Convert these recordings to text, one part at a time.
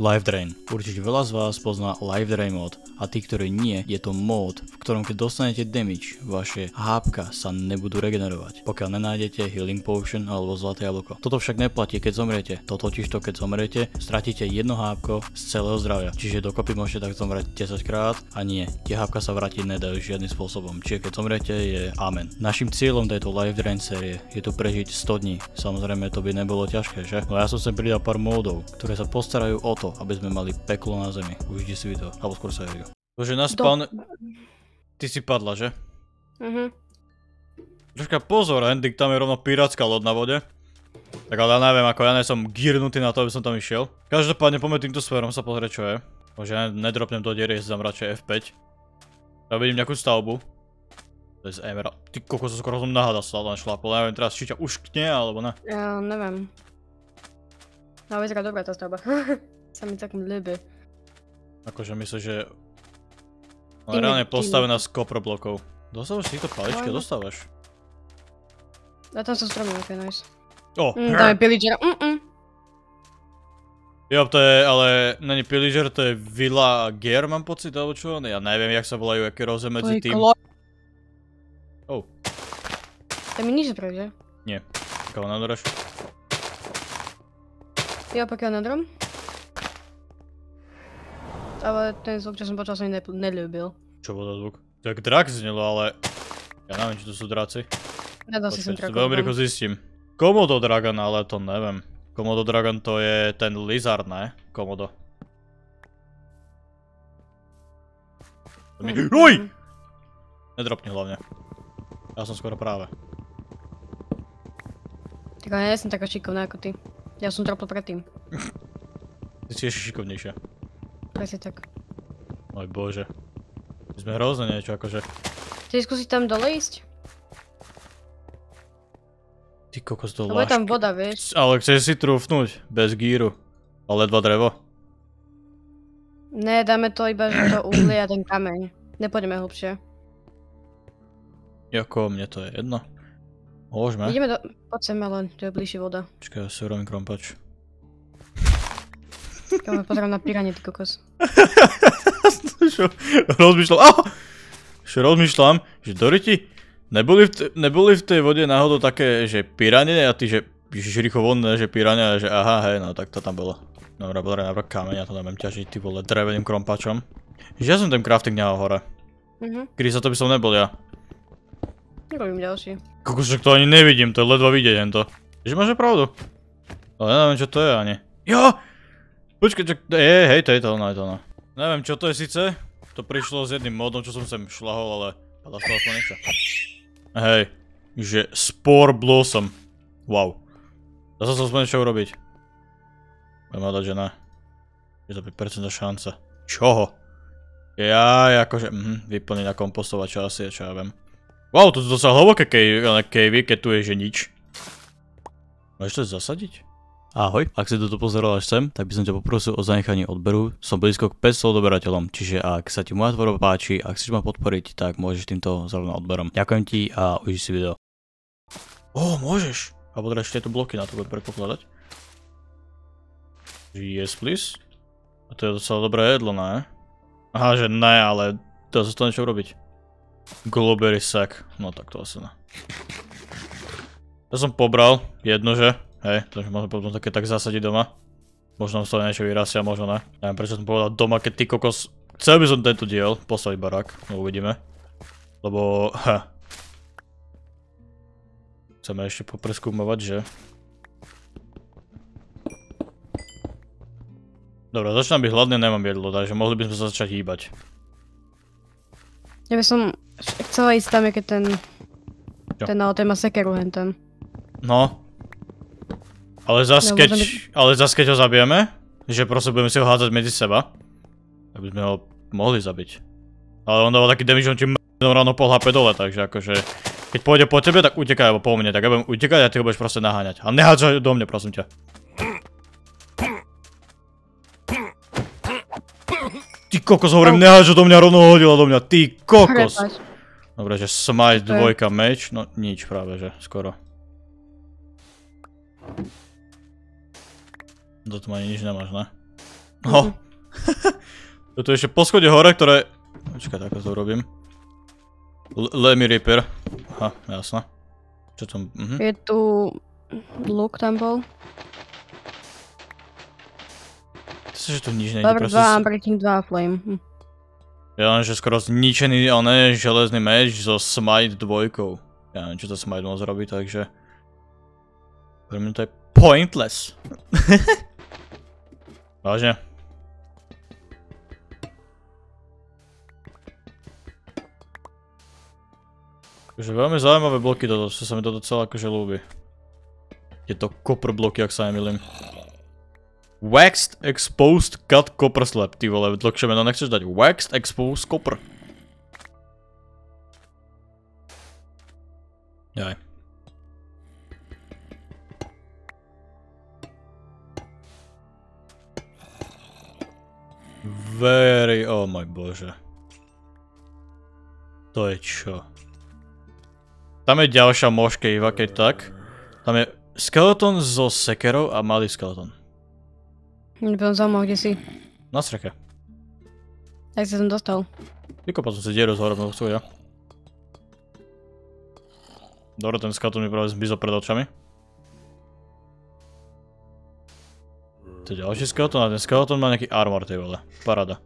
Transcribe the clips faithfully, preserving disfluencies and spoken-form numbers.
Life Drain. Určite veľa z vás pozná Life Drain mod a tí, ktorí nie, je to mód, v ktorom keď dostanete damage, vaše hápka sa nebudú regenerovať, pokiaľ nenájdete healing potion alebo zlaté jablko. Toto však neplatí, keď zomriete. To totižto keď zomriete, stratíte jedno hápko z celého zdravia. Čiže dokopy môžete tak zomrieť desať krát a nie, tie hápka sa vrátiť nedajú žiadnym spôsobom. Čiže keď zomriete, je amen. Našim cieľom tejto Life Drain série je tu prežiť sto dní. Samozrejme to by nebolo ťažké, že? No ja som sem pridal pár módov, ktoré sa postarajú o to, aby sme mali peklo na zemi. Uždi si video, alebo skôr sa video. Bože, na spawn... Ty si padla, že? Mhm. Troška pozor, Hendrik, tam je rovno pirátska loď na vode. Tak ale ja neviem, ako ja nie som gírnutý na to, aby som tam išiel. Každopádne poďme týmto smerom sa pozrieť, čo je. Bože, ja nedropnem do diery, ja si dám radšej F päť. Ja vidím nejakú stavbu. To je z Emerald. Ty kokos, skoro som nahada sa tam šlapol. Neviem teraz, či ťa uškne, alebo ne. Ja neviem. No, vyzerá dobrá tá stavba. Sa mi tak mleby. Akože myslím, že... Ale no, reálne postavená z koproblokov. Dostávaš si to paličky? Dostávaš? Ja tam som stromil, ok, nice. Oh, mm, tam je pillager, mm, mm. Job, to je, ale... Není pillager, to je Villa Gear, mám pocit, alebo čo? Ja neviem, jak sa volajú, aké roze medzi tým. Oh. Tam mi nič zaprav, že? Nie. Pokiaľ nadraž. Ja pokiaľ nadrom? Ale ten zvuk, čo som počal, som ne neľúbil. Čo bol to zvuk? Tak drak znelo, ale... Ja neviem, či to sú draci. Nedal si som drakov. Veľmi rýchlo zistím. Komodo dragon, ale to neviem. Komodo dragon to je ten lizard, ne? Komodo. Mi... Uj! Nedropni hlavne. Ja som skoro práve. Tak ale ja som taká šikovná ako ty. Ja som dropil predtým. Ty si ešte šikovnejšia. Presne tak. Moj bože. My sme hrozné niečo akože. Chceš skúsiť tam dole ísť? Ty kokos do lášky. Lebo je tam voda, vieš. Ale chceš si trúfnuť. Bez gíru. Ale ledva drevo. Ne, dáme to iba, že to uhlie a ten kameň. Nepôjdeme hlbšie. Jako, mne to je jedno. Môžeme. Ideme do... Poď sem, ale tu je bližšie voda. Počkaj, ja si urobím krompač. Kámo, pozerám na piranie, ty kokos. Rozmýšľam, aho! Čo rozmýšľam, že Doriti, neboli v tej vode náhodou také, že piranie a ty, že ježiš rýchlo vonné, že piranie a že aha, hej, no tak to tam bolo. No, robili napríklad kameň a to tam budem ťažiť, ty vole, dreveným krompačom. Že ja som ten crafting nehal hore. Kedy sa to by som nebol ja. Nerobím ďalší. Kokos, to ani nevidím, to je ledva vidieť len to. Že máš pravdu. Ale neviem, čo to je ani. Jo! Počkaj, čak, je, hej, to je to ono, je to ono. Neviem, čo to je síce, to prišlo s jedným modom, čo som sem šlahol, ale... Padá z toho aspoň niečo. Hej, že Spore Blossom. Wow. Dá sa som aspoň niečo urobiť. Budem hľadať, že ne. Je to päť percent šanca. Čoho? Jaj, akože, mhm, vyplniť na kompostovača asi, čo ja viem. Wow, to sú dosa hlboké cavey, keď tu je, že nič. Môžeš to zasadiť? Ahoj, ak si toto pozeral až sem, tak by som ťa poprosil o zanechanie odberu. Som blízko k päťsto odberateľom, čiže ak sa ti moja tvorba páči, ak chceš ma podporiť, tak môžeš týmto zrovna odberom. Ďakujem ti a uži si video. Ó, môžeš! A potrebuješ tieto bloky na to bude prekladať. Yes, please. A to je docela dobré jedlo, ne? Aha, že ne, ale dá sa to niečo urobiť. Globberry sack. No tak to asi ne. Ja som pobral, jedno, že? Hej, takže môžem potom také tak zasadiť doma. Možno z toho niečo vyrastia, možno ne. Neviem prečo som povedal doma, keď ty kokos... Chcel by som tento diel postaviť barák, no uvidíme. Lebo, ha. Chceme ešte popreskúmovať, že? Dobre, začnám byť hladný, nemám jedlo, takže mohli by sme sa začať hýbať. Ja by som chcela ísť tam, keď ten... Ten na téma sekeru hen ten. No. Ale zas keď, ale zas keď ho zabijeme, že proste budeme si ho hádzať medzi seba, aby sme ho mohli zabiť. Ale on dáva taký damage, on ti m***nom ráno pol há pé dole, takže akože, keď pôjde po tebe, tak utekaj alebo po mne, tak ja budem utekať a ty ho budeš proste naháňať. A nehádzaj do mne, prosím ťa. Ty kokos, hovorím, nehádzaj do mňa, rovno hodila do mňa, ty kokos. Dobre, že smite dvojka meč, no nič práve, že skoro. Do tu ani nič nemáš, ne? Ho. Toto je ešte poschode hore, ktoré... Počkaj, tak to urobím. Lemmy Reaper. Aha, jasná. Čo tam... Mhm. Je tu... Luk tam bol. To sa, že tu nič nejde. Dobre, dva Unbreaking, dva Flame. Hm. Ja len, že skoro zničený, ale ne, železný meč so Smite dvojkou. Ja neviem, čo to Smite môcť robiť, takže... Pre mňa to je pointless. Vážne. Takže veľmi zaujímavé bloky toto, čo sa mi toto celé akože ľúbi. Je to copper bloky, ak sa nemýlim. Waxed Exposed Cut Copper Slab, ty vole, dlhšie meno nechceš dať. Waxed Exposed Copper. Jaj. Very, oh my bože. To je čo? Tam je ďalšia možka iva, keď tak. Tam je skeleton so sekerou a malý skeleton. Nebudem zaujímav, kde si? Na streche. Tak si som dostal. Vykopal som si dieru z horobnou chcú, ja. Dobre, ten skeleton mi práve zbyzol pred očami. To je ďalší skeleton a ten skeleton má nejaký armor, tej vole. Paráda.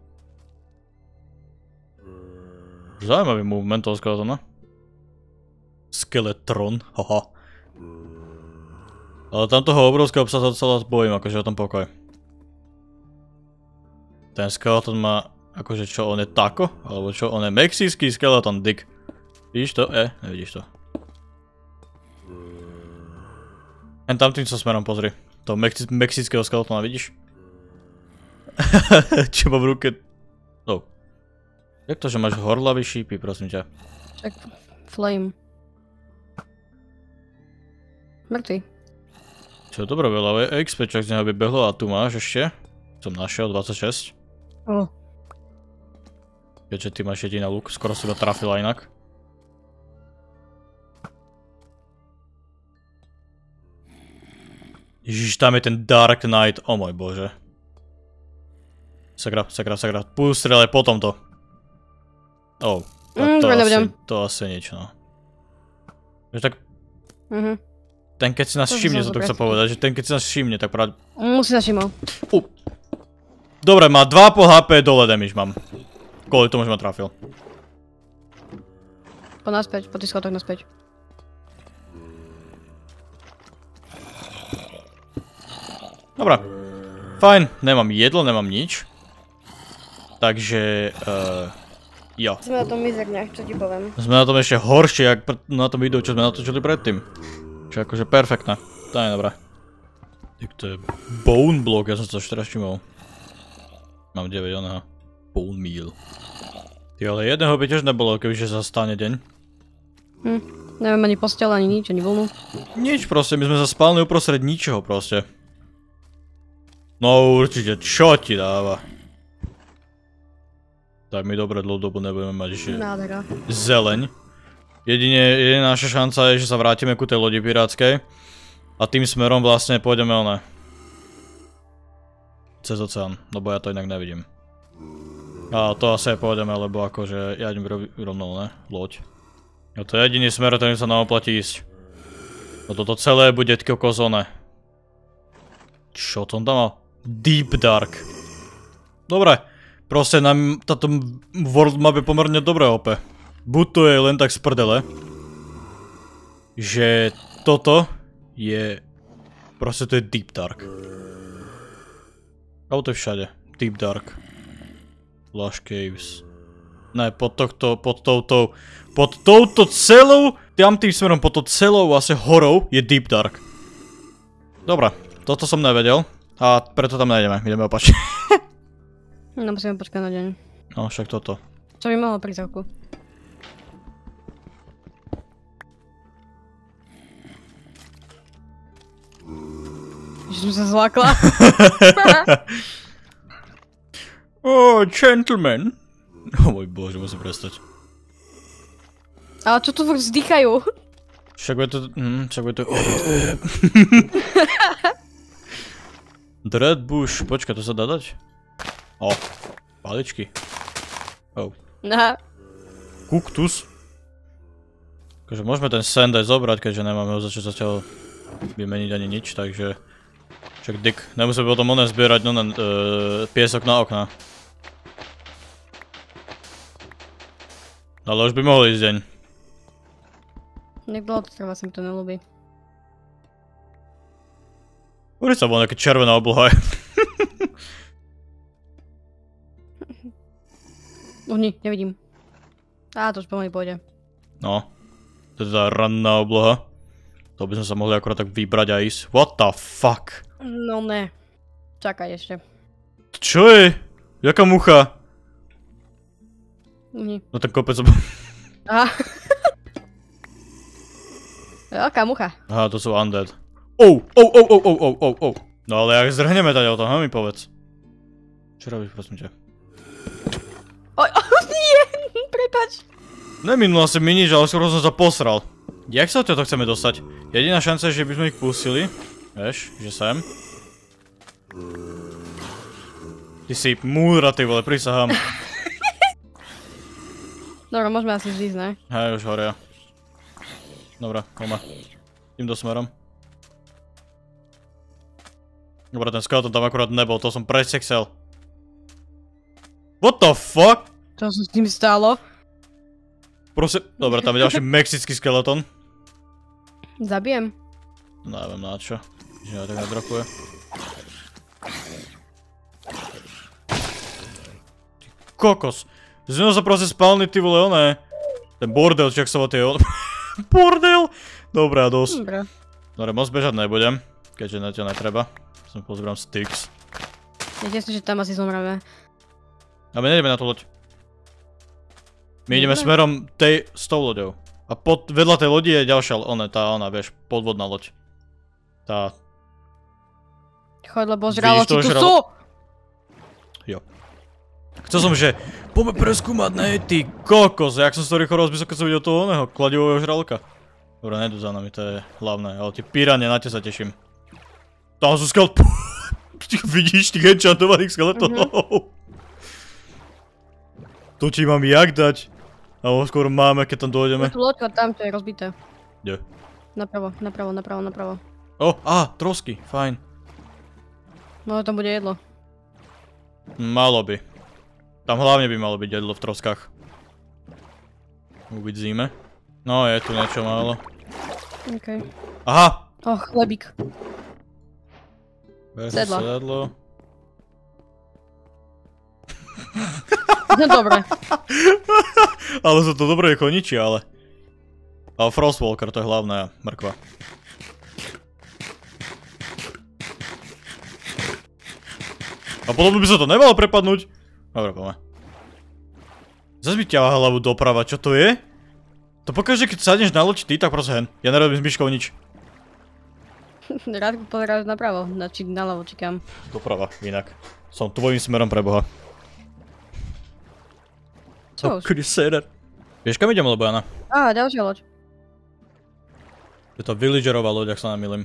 Zaujímavý movement toho skeletona. Skeletron, haha. Ale tam toho obrovského psa sa celá bojím, akože o tom pokoj. Ten skeleton má, akože čo, on je tako? Alebo čo, on je mexísky skeleton, dick. Vidíš to? E, nevidíš to. Len tam týmto smerom pozri. Toho mexického skeletona, vidíš? Čo má v ruke... No. Jak to, že máš horlavý šípy, prosím ťa? Čak... Flame. Mŕtvy. Čo, dobré veľa, ale iks pé čak z neho by behlo a tu máš ešte. Som našiel, dvadsaťšesť. Oh. Keďže ty máš jediný luk, skoro si ma trafila inak. Ježiš, tam je ten Dark Knight, o môj bože. Sakra, sakra, sakra, pústrele po tomto. Oh, tak to, mm, asi, to asi niečo, no. Takže tak... Mm-hmm. Ten keď si nás to všimne, to to chcem povedať, že ten keď si nás všimne, tak pravde... Musí sa všimol. Uh. Dobre, má dva po há pé, dole damage mám. Kvôli tomu, že ma trafil. Po naspäť, po tých schodoch naspäť. Dobrá, fajn, nemám jedlo, nemám nič. Takže, uh, jo. Sme na tom mizerne, čo ti poviem. Sme na tom ešte horšie, jak na tom videu, čo sme natočili predtým. Čo je akože perfektné, to je dobré. Tak to je Boneblock, ja som sa ešte raz všimol. Mám deväť oného. Bone Meal. Ty, ale jedného by tiež nebolo, kebyže sa stane deň. Hm, neviem ani postel, ani nič, ani voľnú. Nič proste, my sme sa spálni uprostred ničoho proste. No určite, čo ti dáva? Tak my dobre dlhodobo nebudeme mať ešte zeleň. Jedine, jediná naša šanca je, že sa vrátime ku tej lodi pirátskej. A tým smerom vlastne pôjdeme oné. Cez oceán, lebo ja to inak nevidím. A to asi aj pôjdeme, lebo akože ja idem rovnou, ne? Loď. A to je jediný smer, ktorým sa nám oplatí ísť. No toto celé bude kokozone. Čo to on tam mal? Deep Dark. Dobre, proste nám táto world map je pomerne dobré ó pé. Buď to je len tak z prdele, že toto je... Proste to je Deep Dark. Ale to je všade. Deep Dark. Lush Caves. Ne, pod tohto, pod touto... Pod touto celou... Tam tým smerom, pod to celou asi horou je Deep Dark. Dobre. Toto som nevedel a preto tam nejdeme, ideme opačne. No musíme počkať na deň. No však toto. Čo by mohlo pri záku. Že som sa zlákla. Oh, gentleman. O môj bože, musím prestať. Ale čo tu vzdychajú? Však bude to... Však bude to... Dreadbush, počkaj, to sa dá dať? O, paličky. Oh. Aha. Kuktus. Takže môžeme ten send aj zobrať, keďže nemáme ho začať zatiaľ vymeniť ani nič, takže... Však dyk, nemusíme potom oné zbierať no, ne, e, piesok na okna. Ale už by mohol ísť deň. Nebolo to trvá, sa mi to nelúbi. Uvidíš sa bola nejaká červená obloha. Uhni, nevidím. Á, to už pomaly pôjde. No. To je teda ranná obloha. To by sme sa mohli akurát tak vybrať a ísť. What the fuck? No ne. Čakaj ešte. Čo je? Jaká mucha? Uhni. No ten kopec obloha. Aha. Veľká mucha. Aha, to sú undead. Ou, ou, ou, ou, ou, ou, ou, ou. No ale jak zrhneme tady o tom, mi povedz. Čo robíš, prosím ťa? Oj, oh, nie, prepáč. Neminula si mi nič, ale skoro som sa posral. Jak sa od toho chceme dostať? Jediná šanca je, že by sme ich pustili. Vieš, že sem. Ty si múdra, ty vole, prisahám. Dobre, môžeme asi zísť, ne? Hej, už horia. Dobre, koma. Týmto smerom. Dobre, ten skeleton tam akurát nebol, to som presexel. What the fuck? To som s tým stálo. Prosím, dobre, tam je ďalší mexický skeleton. Zabijem. Neviem na čo. Že ja tak nadrokuje. Ty kokos. Z neho sa proste spálny, ty vole, oné. Ten bordel, čiak sa vo tie on... Bordel! Dobre, a dosť. Dobre. Dobre, moc bežať nebudem. Keďže na ťa netreba. Som pozbieram sticks. Ja tiež, že tam asi zomrame. A my nejdeme na tú loď. My ideme smerom tej s tou loďou. A pod, vedľa tej lodi je ďalšia, ona, tá ona, vieš, podvodná loď. Tá... Choď, lebo žraloci tu sú! Jo. Chcel som, že poďme preskúmať, nej, ty kokos, jak som sa to rýchlo rozmyslel, keď som videl toho oného, kladivového žralka. Dobre, nejdu za nami, to je hlavné, ale tie píranie, na te sa teším. Tam sú skelet... Vidíš tých enchantovaných skeletonov? To ti mám jak dať? Alebo skôr máme, keď tam dojdeme. Tu loďka, tam to je rozbité. Kde? Napravo, napravo, napravo, napravo. O, á, trosky, fajn. No, tam bude jedlo. Malo by. Tam hlavne by malo byť jedlo v troskách. Uvidíme. No, je tu niečo málo. Okej. Aha! Oh, chlebík. Sedlo. Sedlo. No dobre. Ale sú to dobré koničí, ale... Ale Frost Walker, to je hlavná mrkva. A podobne by sa to nemalo prepadnúť. Dobre, poďme. Zas mi ťahá hlavu doprava, čo to je? To pokaže, keď sadneš na loď ty, tak proste hen. Ja nerobím s myškou nič. Rádku pozeráš napravo, či naľavo, či kam. Doprava, inak. Som tvojim smerom pre Boha. Čo už? Vieš, kam idem, lebo Jana? Á, ďalšia loď. Je to villagerová loď, ak sa namýlim.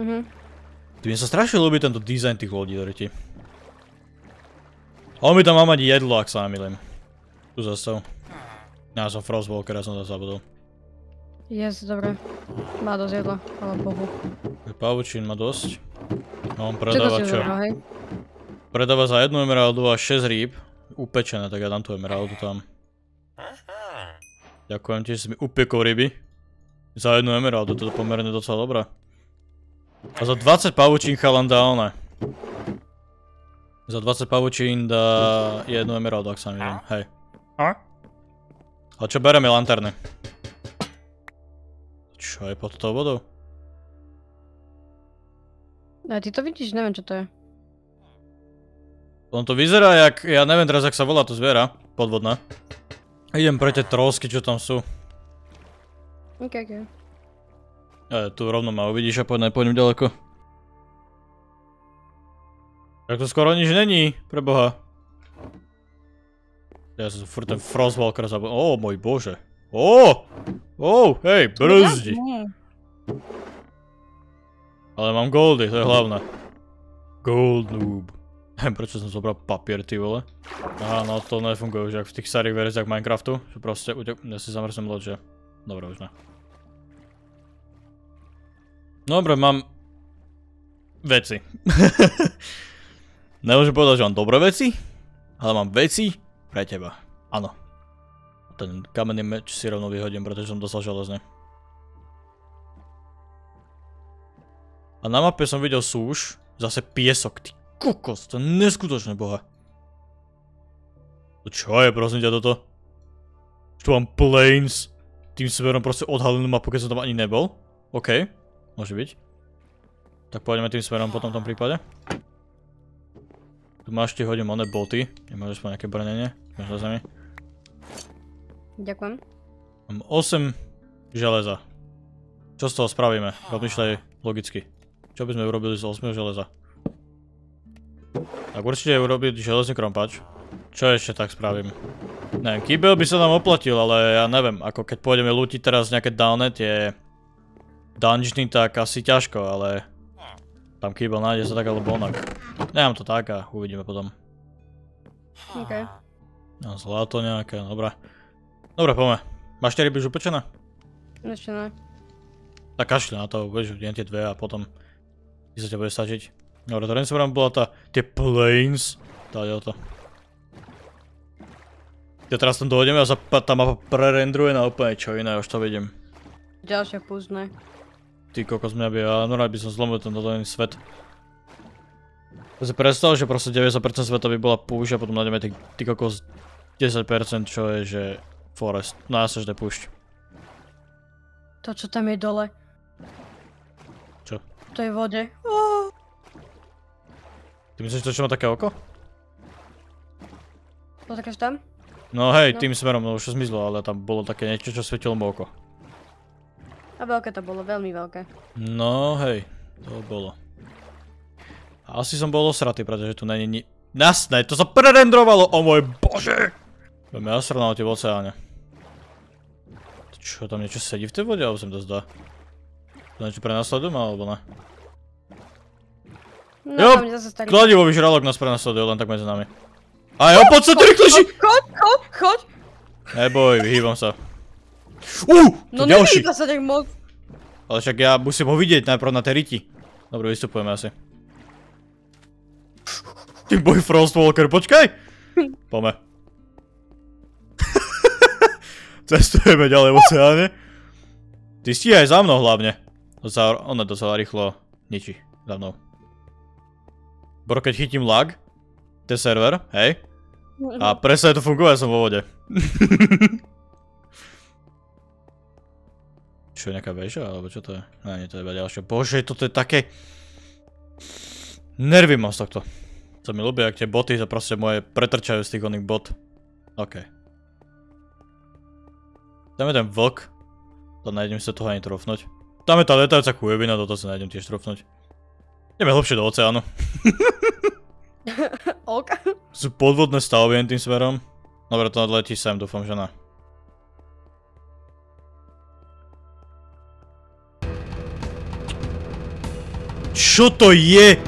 Mhm. Ty mi sa strašne ľúbi tento dizajn tých lodí, dreti. On by tam má mať jedlo, ak sa namýlim. Tu zastav. Ja som Frost Walker, ja som to zabudol. Yes, dobre. Má dosť jedla, ale bohu. Pavučín má dosť. A on predáva čo? Predáva za jednu emeraldu a šesť rýb. Upečené, tak ja dám tú emeraldu tam. Ďakujem ti, že si mi upiekol ryby. Za jednu emeraldu, toto je pomerne docela dobré. A za dvadsať pavučín chalan dá ona. Za dvadsať pavučín dá jednu emeraldu, ak sa mi dám, hej. A čo bereme lanterny? Čo je pod tou vodou? Ty to vidíš, neviem čo to je. On to vyzerá jak, ja neviem teraz jak sa volá to zviera, podvodná. Idem pre tie trosky, čo tam sú. Ok, ok. E, tu rovno ma uvidíš a poď nepojdem ďaleko. Tak to skoro nič není, preboha. Ja som furt ten Frost Walker zabudol, ó môj bože. Ó, ó, hej, brzdi. Ale mám goldy, to je hlavné. Gold noob. Proč jsem zobral papír, ty vole? Aha, no to nefunguje už jak v těch starých verzích Minecraftu, že prostě utěk... Já si zamrzím loď, že? Dobré, už ne. Dobre, mám... veci. Nemůžu povedať, že mám dobré veci, ale mám veci pre teba. Ano. Ten kamenný meč si rovno vyhodím, protože jsem dostal železne. A na mapě jsem viděl súš, zase piesok, ty kokos, to je neskutočné, boha. To čo je, prosím tě, toto? Už tu mám plains. Tým směrem prostě odhalenú mapu, keď jsem tam ani nebol. OK, může být. Tak pojďme tým směrem potom v tom případě. Tu máš, ti hodím oné boty, nemáš aspoň nějaké brněně, máš na zemi. Ďakujem. Mám osm železa. Čo z toho spravíme? Rozmýšlej logicky. Čo by sme urobili z osmého železa? Tak určite urobiť železný krompač. Čo ešte tak spravím? Neviem, kýbel by sa nám oplatil, ale ja neviem. Ako keď pôjdeme lútiť teraz nejaké downy, tie dungeony, tak asi ťažko, ale... Tam kýbel nájde sa tak alebo onak. Nemám to tak a uvidíme potom. OK. Mám zlato nejaké, dobré. Dobre, poďme. Máš tie ryby už upečené? Ešte ne. Tak kašli na to, budeš jen tie dve a potom ti sa ťa bude stačiť. Dobre, to rensovram bola tá, tie plains. Tá, ide o to. Ja teraz tam dohodím a tá mapa prerendruje na úplne čo iné, už to vidím. Ďalšie púzne. Ty kokos mňa by, ale normálne by som zlomil ten dodaný svet. To si predstav, že proste deväťdesiat percent sveta by bola púšť a potom nájdeme ty kokos desať percent, čo je, že... Forest, násažde púšť. To čo tam je dole. Čo? To je v vode. Oh. Ty myslíš to čo má také oko? To také tam? No hej, no. Tým smerom, no už to zmizlo, ale tam bolo také niečo, čo svietilo mu oko. A veľké to bolo, veľmi veľké. No hej, to bolo. A asi som bol osratý, pretože tu není ni... Nasne, to sa prerendrovalo, o môj bože! Budeme nasrovnávať v oceáne. Čo, tam niečo sedí v tej vode, alebo sa mi to zdá? To niečo prenasledujem, alebo ne? Jo, kladivový žralok nás prenasleduje, len tak medzi nami. Aj, opad sa, ty rýchleši! Choď, choď, choď! Neboj, vyhýbam sa. Uuu, to ďalší! No nevyhýba sa tak moc. Ale však ja musím ho vidieť najprv na tej ryti. Dobre, vystupujeme asi. Ty boj, Frost Walker, počkaj! Poďme. Cestujeme ďalej v oceáne. Ty stíhaj za mnou hlavne. Ona docela rýchlo ničí za mnou. Bro, keď chytím lag, ten server, hej. A presne to funguje, som vo vode. Čo je nejaká väža, alebo čo to je? Ne, nie, to je iba ďalšie. Bože, toto je také... Nervy mám z tohto. To mi ľúbia, ak tie boty sa proste moje pretrčajú z tých oných bot. OK. Tam je ten vlk, to nejdem si toho ani trofnúť. Tam je tá letajúca kujovina, toto si nejdem tiež trofnúť. Ideme hlbšie do oceánu. Ok. Sú podvodné stavby tým smerom. Dobre, to nadletí sem, dúfam, že ne. Čo to je?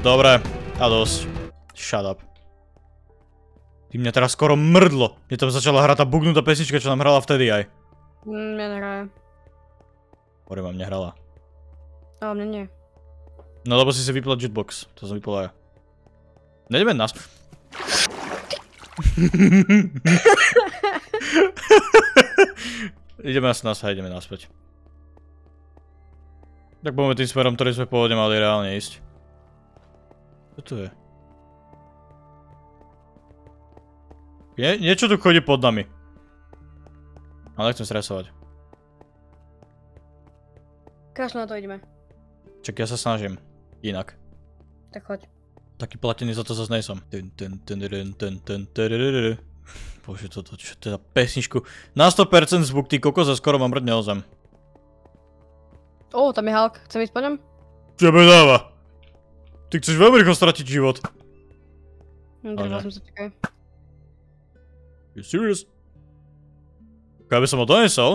Dobre, a dosť. Shut up. Ty mňa teraz skoro mrdlo. Mne tam začala hrať tá bugnutá pesnička, čo nám hrala vtedy aj. Mňa nehraje. Hore vám nehrala. Ale mne nie. No lebo si si vypila jukebox. To som vypila ja. Nejdeme nás... Ideme asi nás a ideme naspäť. Tak poďme tým smerom, ktorým sme pôvodne mali reálne ísť. Čo to je? Nie, niečo tu chodí pod nami. Ale nechcem stresovať. Krásno na to ideme. Čak, ja sa snažím. Inak. Tak choď. Taký platený za to zase nejsom. Bože, toto, čo to je za pesničku. Na sto percent zvuk, ty kokos, a skoro ma mrdne o zem. Ó, tam je Hulk. Chcem ísť po ňom? Čo mi dáva? Ty chceš veľmi rýchlo stratiť život. Držal som sa, čakaj. You serious? Ako ja by som ho donesol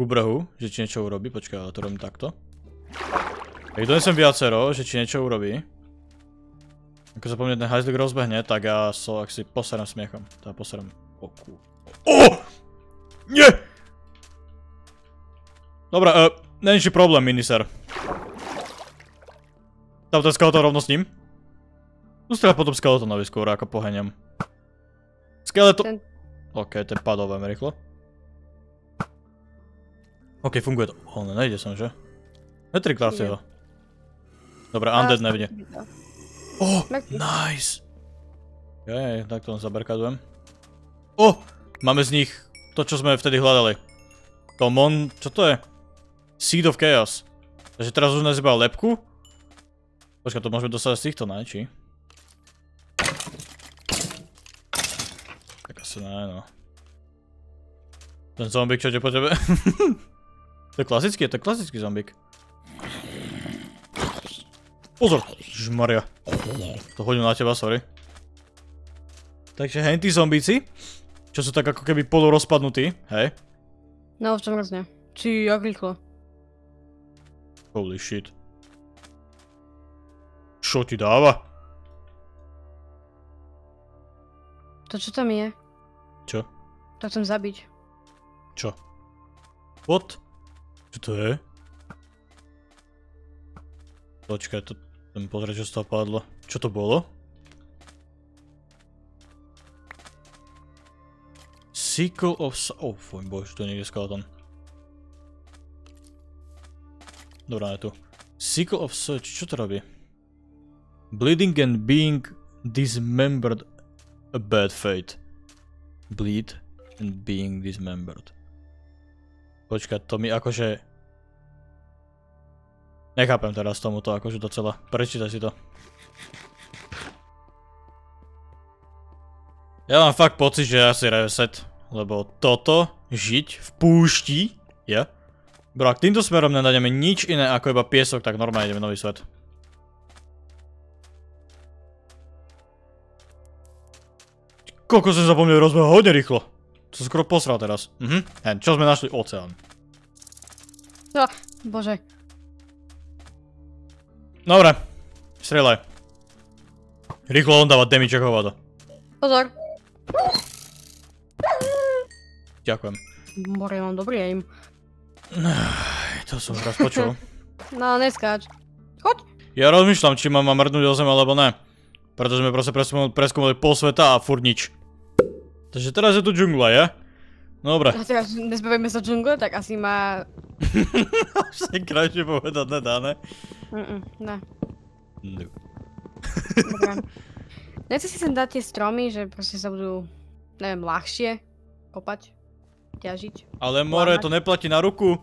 k brehu, že či niečo urobí, počkaj, ale to robím takto. Tak donesem viacero, že či niečo urobí. Ako sa po mne ten hajzlik rozbehne, tak ja so ak si poserem smiechom. Teda poserem oku. Oh! Nie! Dobre, uh, není či problém, miniser. Tam ten skeleton rovno s ním. Ustrieľ potom skeletonovi skôr, ako poheniam. Skeleton... OK, ten padol veľmi rýchlo. OK, funguje to. Oh, ne, nejde som, že? Netriklávte ho. Dobre, undead nevidie. Oh, nice! Jej, tak to len zaberkadujem. Oh, máme z nich to, čo sme vtedy hľadali. To mon, čo to je? Seed of Chaos. Takže teraz už nás iba lepku? Počkaj, to môžeme dostať z týchto, ne? Či? Tak asi ne, no. Ten zombík, čo ide po tebe? To je klasický, to je klasický zombík. Pozor! Žmaria. To hodím na teba, sorry. Takže hej, tí zombíci, čo sú tak ako keby polu rozpadnutí, hej? No, v čom rozne. Či jak rýchlo. Holy shit. Čo ti dáva? To čo tam je? Čo? To chcem zabiť. Čo? What? Čo to je? Počkaj, to... Pozrieť, čo z toho padlo. Čo to bolo? Sickle of... Oh, fuj bož, tu je niekde skeleton. Dobrá, je tu. Sickle of Search, čo to robí? Bleeding and being dismembered. A bad fate. Bleed and being dismembered. Počkaj, to mi akože... Nechápem teraz tomuto akože docela. Prečítaj si to. Ja mám fakt pocit, že asi reset. Lebo toto, žiť v púšti, je. Yeah. Bro, ak týmto smerom nenájdeme nič iné ako iba piesok, tak normálne ideme nový svet. Koľko som zapomnel rozbehol, hodne rýchlo. To skoro posral teraz. Mhm. Hen, čo sme našli? Oceán. No, bože. Dobre, strieľaj. Rýchlo on dáva damage ako hovado. Pozor. Ďakujem. Bože, mám dobrý aim. To som raz počul. No, neskáč. Choď. Ja rozmýšľam, či mám mrdnúť o zem alebo ne. Pretože sme proste preskúmali pol sveta a furt nič. Takže teraz je tu džungla, je? Dobre. A teraz nezbavíme sa džungle, tak asi má... Už sa krajšie povedať nedá, ne? Mm-mm, ne. No. Dobre. Nechce si sem dať tie stromy, že proste sa budú, neviem, ľahšie kopať, ťažiť. Ale more, to neplatí na ruku.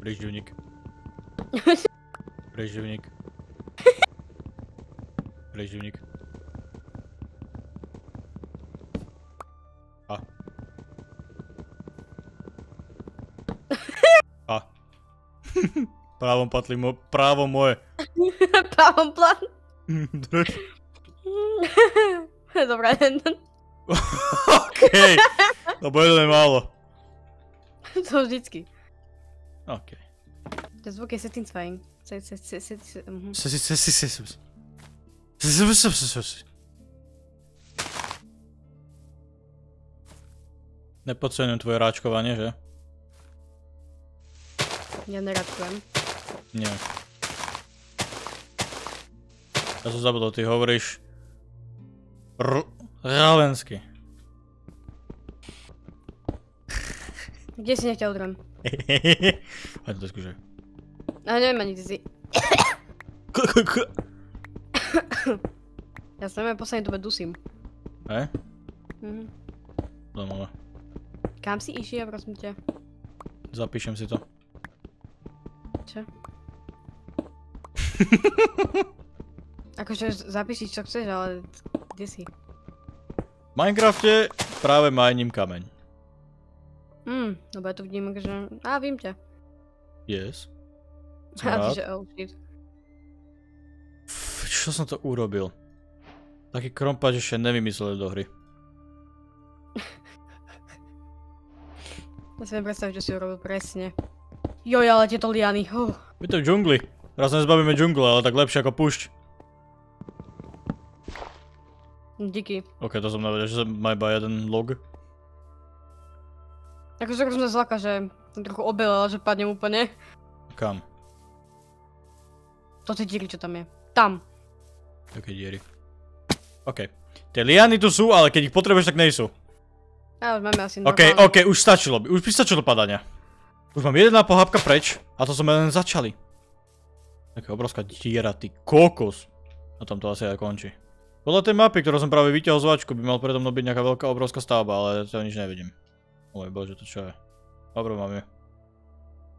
Preždivník. Preždivník. Preždivník. Právom patli mo... Právo moje. Právom plán. Drž. Dobrá, jeden. Okej. To bude jeden málo. To vždycky. Okej. To zvuk je satisfying. Nepodceňujem tvoje ráčkovanie, že? Ja neradkujem. Nie. Ja som zabudol, ty hovoríš... Rávensky. Kde si nechťa udrám? Hehehehe. Hajde to skúšaj. Ale neviem ani, kde si... Kukuku. Ja sa neviem, posledne dobe dusím. Hej? Mhm. Zaujímavé. Kam si išiel, prosím ťa? Zapíšem si to. Čo? Akože zapíšiš čo chceš, ale kde si? V Minecrafte práve miním kameň. Hmm, lebo ja tu vidím, že... Á, vím ťa. Yes. Som rád. Čo som to urobil? Taký krompáč ešte nevymysleli do hry. Ja si viem predstaviť, že si urobil presne. Joj, ale tieto liany. Oh. My to v džungli. Raz nezbavíme džungle, ale tak lepšie ako púšť. Díky. Ok, to som navedel, že má iba jeden log. Ako som sa zlaka, že som trochu obelel, že padnem úplne. Kam? To tie díry, čo tam je. Tam. Také díry. OK. Tie liany tu sú, ale keď ich potrebuješ, tak nejsú. Ja už máme asi normálne. OK, OK, už stačilo. Už by stačilo padania. Už mám jedna pohábka preč. A to sme len začali. Taká obrovská diera, ty kokos. A tam to asi aj končí. Podľa tej mapy, ktorú som práve vyťahol z váčku, by mal predo mnou byť nejaká veľká obrovská stavba, ale ja to nič nevidím. Môj bože, to čo je? Dobre, mám ju.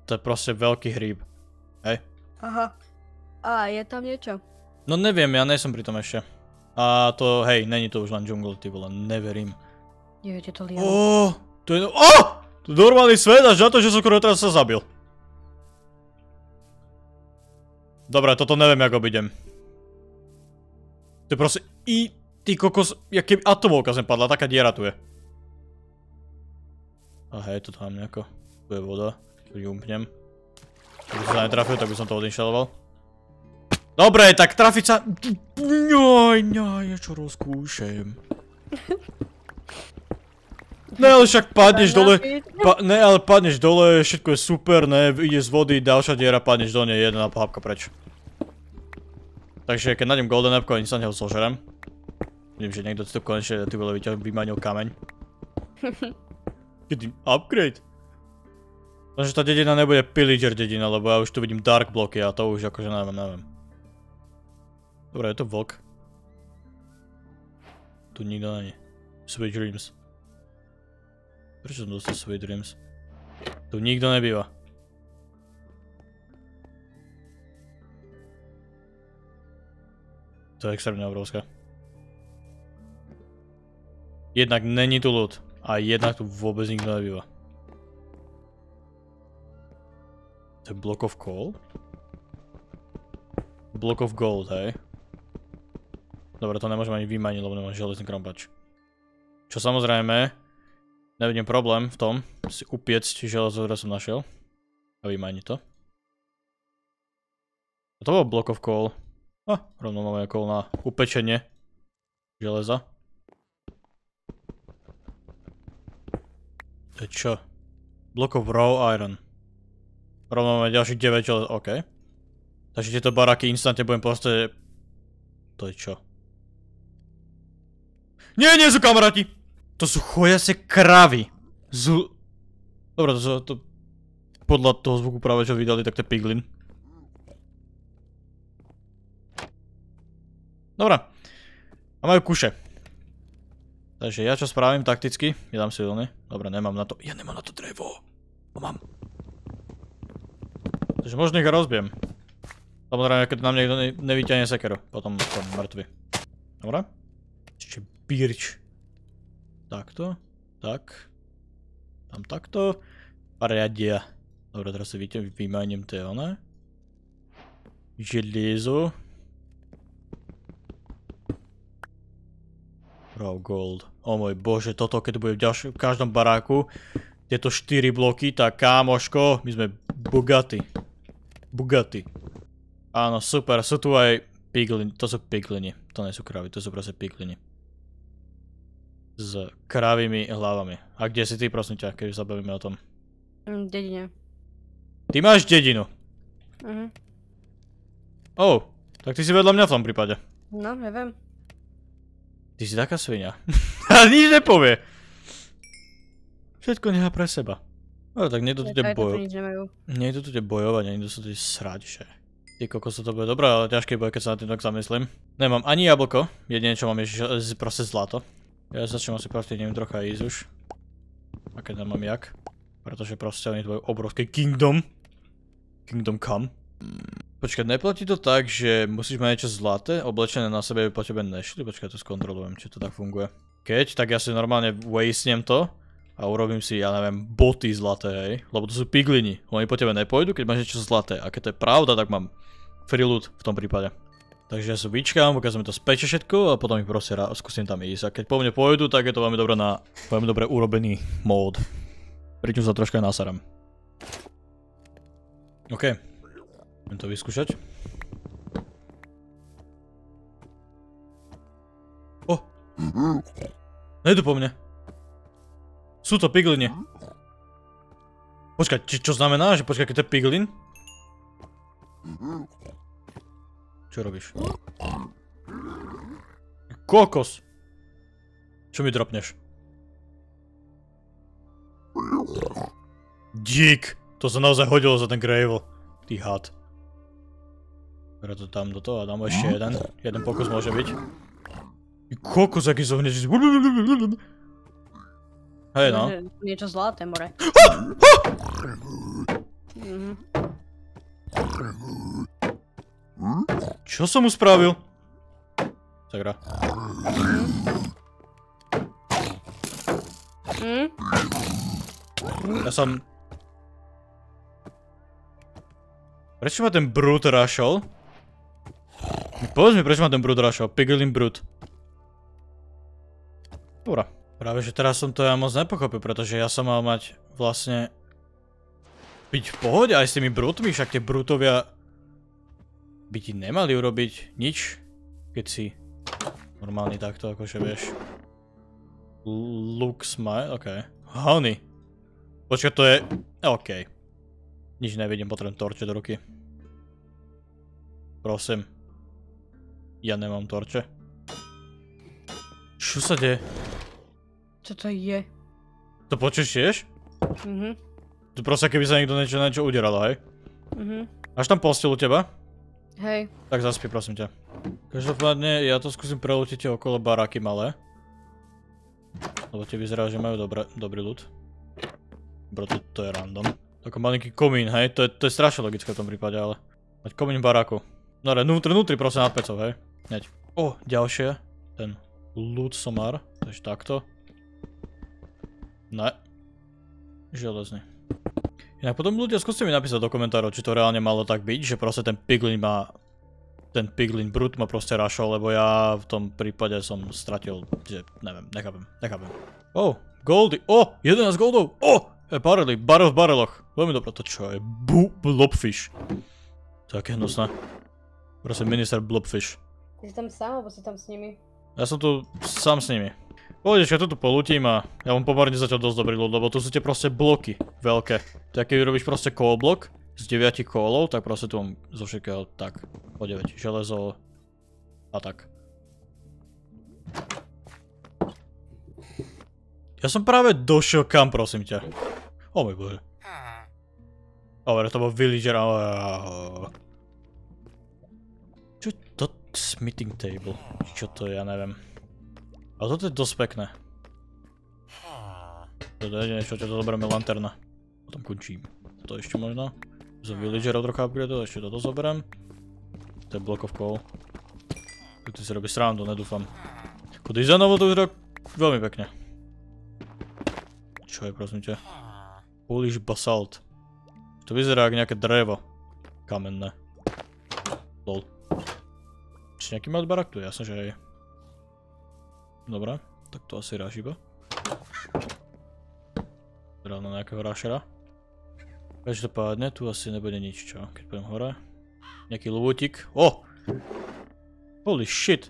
To je proste veľký hríb. Hej. Aha. A je tam niečo? No neviem, ja nejsom pri tom ešte. A to, hej, není to už len džungl, ty vole, neverím. Jeďte to liano. Oooo, to je, oooo, to je normálny svet až na to, že som skoro teraz sa zabil. Dobre, toto neviem, jak obidem. To je proste, i, ty kokos, jak keby atomovka sem padla, taká diera tu je. A hej, to tam nejako, tu je voda, keď jumpnem. Keby som sa netrafil, tak by som to odinštaloval. Dobre, tak trafiť sa... Joj, joj, ja čo rozkúšam. Ne, ale však padneš dole... Ne, ale padneš dole, všetko je super, ne, ide z vody, ďalšia diera, padneš do nej, jedna pohábka preč. Takže keď nájdem golden appko, ani sa neho zožerem. Vidím, že niekto si to konečne, ty vole, vymanil kameň. Kedy upgrade? Takže tá dedina nebude pillager dedina, lebo ja už tu vidím dark bloky a to už akože neviem, neviem. Dobre, je to vlk. Tu nikto není. Sweet dreams. Prečo som dostal sweet dreams? Tu nikto nebýva. To je extrémne obrovská. Jednak není tu ľud. A jednak tu vôbec nikto nebýva. To je block of coal? Block of gold, hej. Dobre, to nemôžem ani vymaniť, lebo nemám železný krompač. Čo samozrejme, nevidím problém v tom, si upiecť železo, ktoré som našiel. A vymaniť to. A to bol block of coal. Ah, rovno máme coal na upečenie železa. To je čo? Block of raw iron. Rovno máme ďalších deväť želez, okej. Takže tieto baraky instantne budem proste... To je čo? Nie, nie sú kamaráti! To sú chojace kravy. Zl... Dobre, to sú to... Podľa toho zvuku práve čo vydali, tak to je piglin. Dobre. A majú kuše. Takže ja čo spravím takticky? Ja dám si do nej. Dobre, nemám na to... Ja nemám na to drevo. To mám. Takže možno ich rozbijem. Samozrejme, keď nám niekto nevyťahne sekeru. Potom som mŕtvy. Dobre? Ešte birč. Takto. Tak. Tam takto. Pariadia. Dobre, teraz si vymaním tie one. Želiezo. Raw gold. O môj bože, toto keď bude v každom baráku tieto štyri bloky, tak kámoško, my sme bogatí. Bogatí. Áno, super, sú tu aj pigliny, to sú pigliny, to nie sú kravy, to sú proste pigliny. S kravými hlavami. A kde si ty, prosím ťa, keď sa bavíme o tom? Dedine. Ty máš dedinu? Mhm. Oh, tak ty si vedľa mňa v tom prípade. No, neviem. Ty si taká svinia. Ale nič nepovie. Všetko nechá pre seba. No tak niekto tu tie bojovať, niekto tu tie bojovať, niekto sa tu tie srať, že... Ty kokos, to bude dobré, ale ťažké bude, keď sa na tým tak zamyslím. Nemám ani jablko, jedine čo mám je proste zlato. Ja začnem asi proste neviem trocha ísť už. A keď nemám jak. Pretože proste oni tvojú obrovský kingdom. Kingdom come. Počkaj, neplatí to tak, že musíš mať niečo zlaté, oblečené na sebe, aby po tebe nešli? Počkaj, to skontrolujem, či to tak funguje. Keď, tak ja si normálne wastenem to. A urobím si, ja neviem, boty zlaté, hej. Lebo to sú piglini. Oni po tebe nepôjdu, keď máš niečo zlaté. A keď to je pravda, tak mám free loot v tom prípade. Takže sa vyčkám, pokiaľ sa mi to speče všetko a potom ich proste skúsim tam ísť. A keď po mne pôjdu, tak je to veľmi dobré na veľmi dobre urobený mód. Pričom sa troška naserem. OK. Budem to vyskúšať. O! Nejdu po mne. Sú to pigline. Počkaj, čo znamená, že počkaj, keď to je piglin? Čo robíš? Kokos! Čo mi dropneš? Dík! To sa naozaj hodilo za ten gravel. Ty had. Berá to tam do toho a dám ešte jeden. Jeden pokus môže byť. Kokos, aký som hneď... Hej no. Niečo zlaté more. Čo som mu spravil? Sakra. Ja som... Prečo ma ten Brute rašol? Povedz mi, prečo ma ten Brute rašol? Piglin Brute. Dobra. Práve že teraz som to ja moc nepochopil, pretože ja som mal mať vlastne... byť v pohode aj s tými Brutmi, však tie Brutovia... by ti nemali urobiť nič, keď si normálny takto, akože vieš. Look smile, okej. Honey. Počkaj, to je... okej. Nič nevidím, potrebujem torče do ruky. Prosím. Ja nemám torče. Čo sa deje? Čo to je? To počuješ tiež? Mhm. To proste, keby sa niekto niečo udieral, hej? Mhm. Máš tam postel u teba? Hej. Tak zaspí, prosím ťa. Každopádne, ja to skúsim prelútiť okolo baráky malé. Lebo ti vyzerá, že majú dobrý ľud. Bro, to je random. Taký malinký komín, hej? To je strašne logické v tom prípade, ale... mať komín v baráku. No ale vnútri, vnútri, prosím, nad pecov, hej? Hneď. O, ďalšie. Ten ľud somár. Takže takto. Ne. Železný. Inak potom ľudia, skúste mi napísať do komentárov, či to reálne malo tak byť, že proste ten Piglin má... ten Piglin Brute ma proste rašol, lebo ja v tom prípade som stratil, že neviem, nechápem, nechápem. Oh, goldy, oh, jedenásť goldov, oh, barely, barel v bareloch, veľmi dobré, to čo je, bu, Blobfish. Také hnusné. Prosím, minister Blobfish. Ty si tam sám, alebo si tam s nimi? Ja som tu sám s nimi. Pohodeš, ja to tu polutím a ja mám pomerne zatiaľ dosť dobrý ľud, lebo tu sú tie proste bloky veľké. Tak keď vyrobíš proste kólblok z deviatich kólov, tak proste tu mám zo všetkého tak po deväť železo a tak. Ja som práve došiel kam, prosím ťa. O môj bože. Dobre, to bol villager. Čo je to? Smithing Table. Čo to je, ja neviem. Ale toto je dosť pekné. Toto je niečo, čo to zoberiem je lanterna. Potom končím. Toto ešte možno. Zo villagerov trochu upgradeov, ešte toto zoberiem. To je Block of Coal. Ty si robí srandu, nedúfam. Ako dizajnovo to vyzerá veľmi pekne. Čo je, prosím ťa? Polished Basalt. To vyzerá ako nejaké drevo. Kamenné. Lol. Či nejaký mal barak tu? Jasne, že je. Dobre, tak to asi ráš iba. Zrejme na nejakého rášera. Každopádne, tu asi nebude nič, čo? Keď pôjdem hore. Nejaký ľutík. O! Holy shit!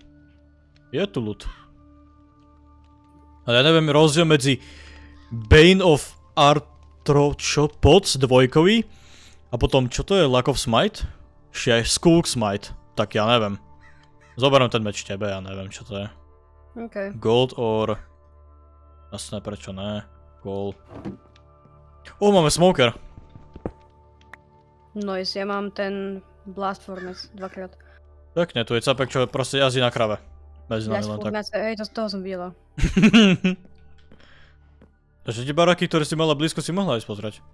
Je tu ľud. Ale ja neviem rozdiel medzi Bane of Arthropods dvojkový a potom, čo to je? Block of Smite? Či aj Skulk Smite. Tak ja neviem. Zoberiem ten meč tebe, ja neviem, čo to je. Okay. Gold or... jasné, prečo ne? Gold. Ó, máme Smoker. Noise, ja mám ten Blast Furnace dvakrát. Pekne, tu je capek, čo proste jazdí na krave. Blast Furnace, hej, to z toho som videla. Takže tie baraky, ktoré si mala blízko, si mohla ísť pozrieť.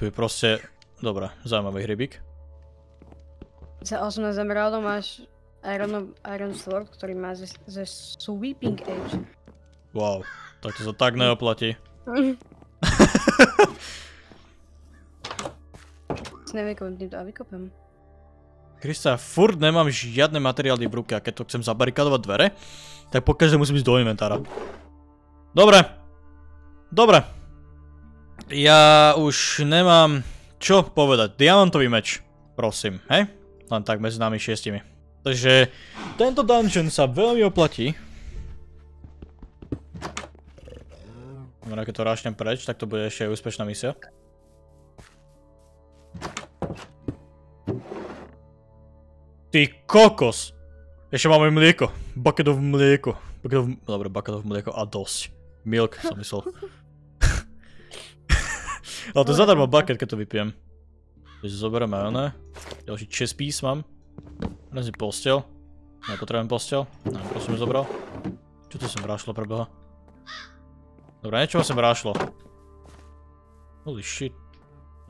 Tu je proste... dobre, zaujímavý hrybík. Za osemnásť emeraldov máš... Iron, Iron Sword, ktorý má ze, ze Sweeping Edge. Wow, tak to sa tak neoplatí. Nevykopím, tým to a vykopím. Krista, furt nemám žiadne materiály v ruke a keď to chcem zabarikadovať dvere, tak po každé musím ísť do inventára. Dobre. Dobre. Ja už nemám čo povedať. Diamantový meč. Prosím, hej? Len tak medzi nami šiestimi. Takže tento dungeon sa veľmi oplatí. Dobre, keď to rášnem preč, tak to bude ešte aj úspešná misia. Ty kokos! Ešte máme mlieko. Bucketov mlieko. Bucketov... Dobre, bucketov mlieko a dosť. Milk som myslel. Ale to je zadarmo bucket, keď to vypijem. Takže zoberieme oné. Ďalší chest piece mám. Mám si postel. Nepotrebujem postel. Neviem, proč som ju zobral. Čo to sem rášlo pre boha? Dobre, niečo sem rášlo. Holy shit.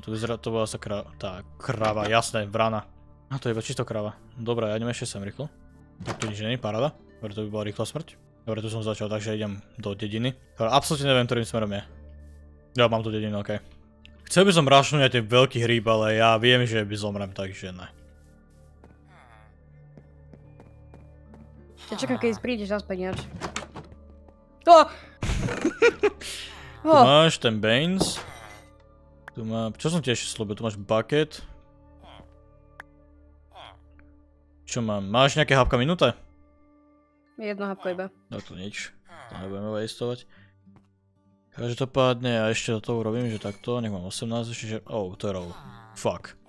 To vyzerá, to bola sa kráva. Tá kráva, jasné, vrana. A to je iba čisto kráva. Dobre, ja idem ešte sem rýchlo. Tak tu nič není, paráda. Dobre, to by bola rýchla smrť. Dobre, tu som začal, takže idem do dediny. Absolutne neviem, ktorým smerom je. Ja mám tu dedinu, okej. Chcel by som rašnúť aj tie veľký hríb, ale ja viem, že by zomrem, takže ne. Ja čakám, keď prídeš zaspäť, ináč. Tu máš ten Banes. Tu má... Čo som ti ešte slúbil? Tu máš bucket. Čo mám? Máš nejaké hábka minuté? Jedno hábko iba. No to nič. To nebudeme vejstovať. Každopádne ja ešte to urobím, že takto. Nech mám osemnásť ešte, že... Oh, to je roll. Fuck.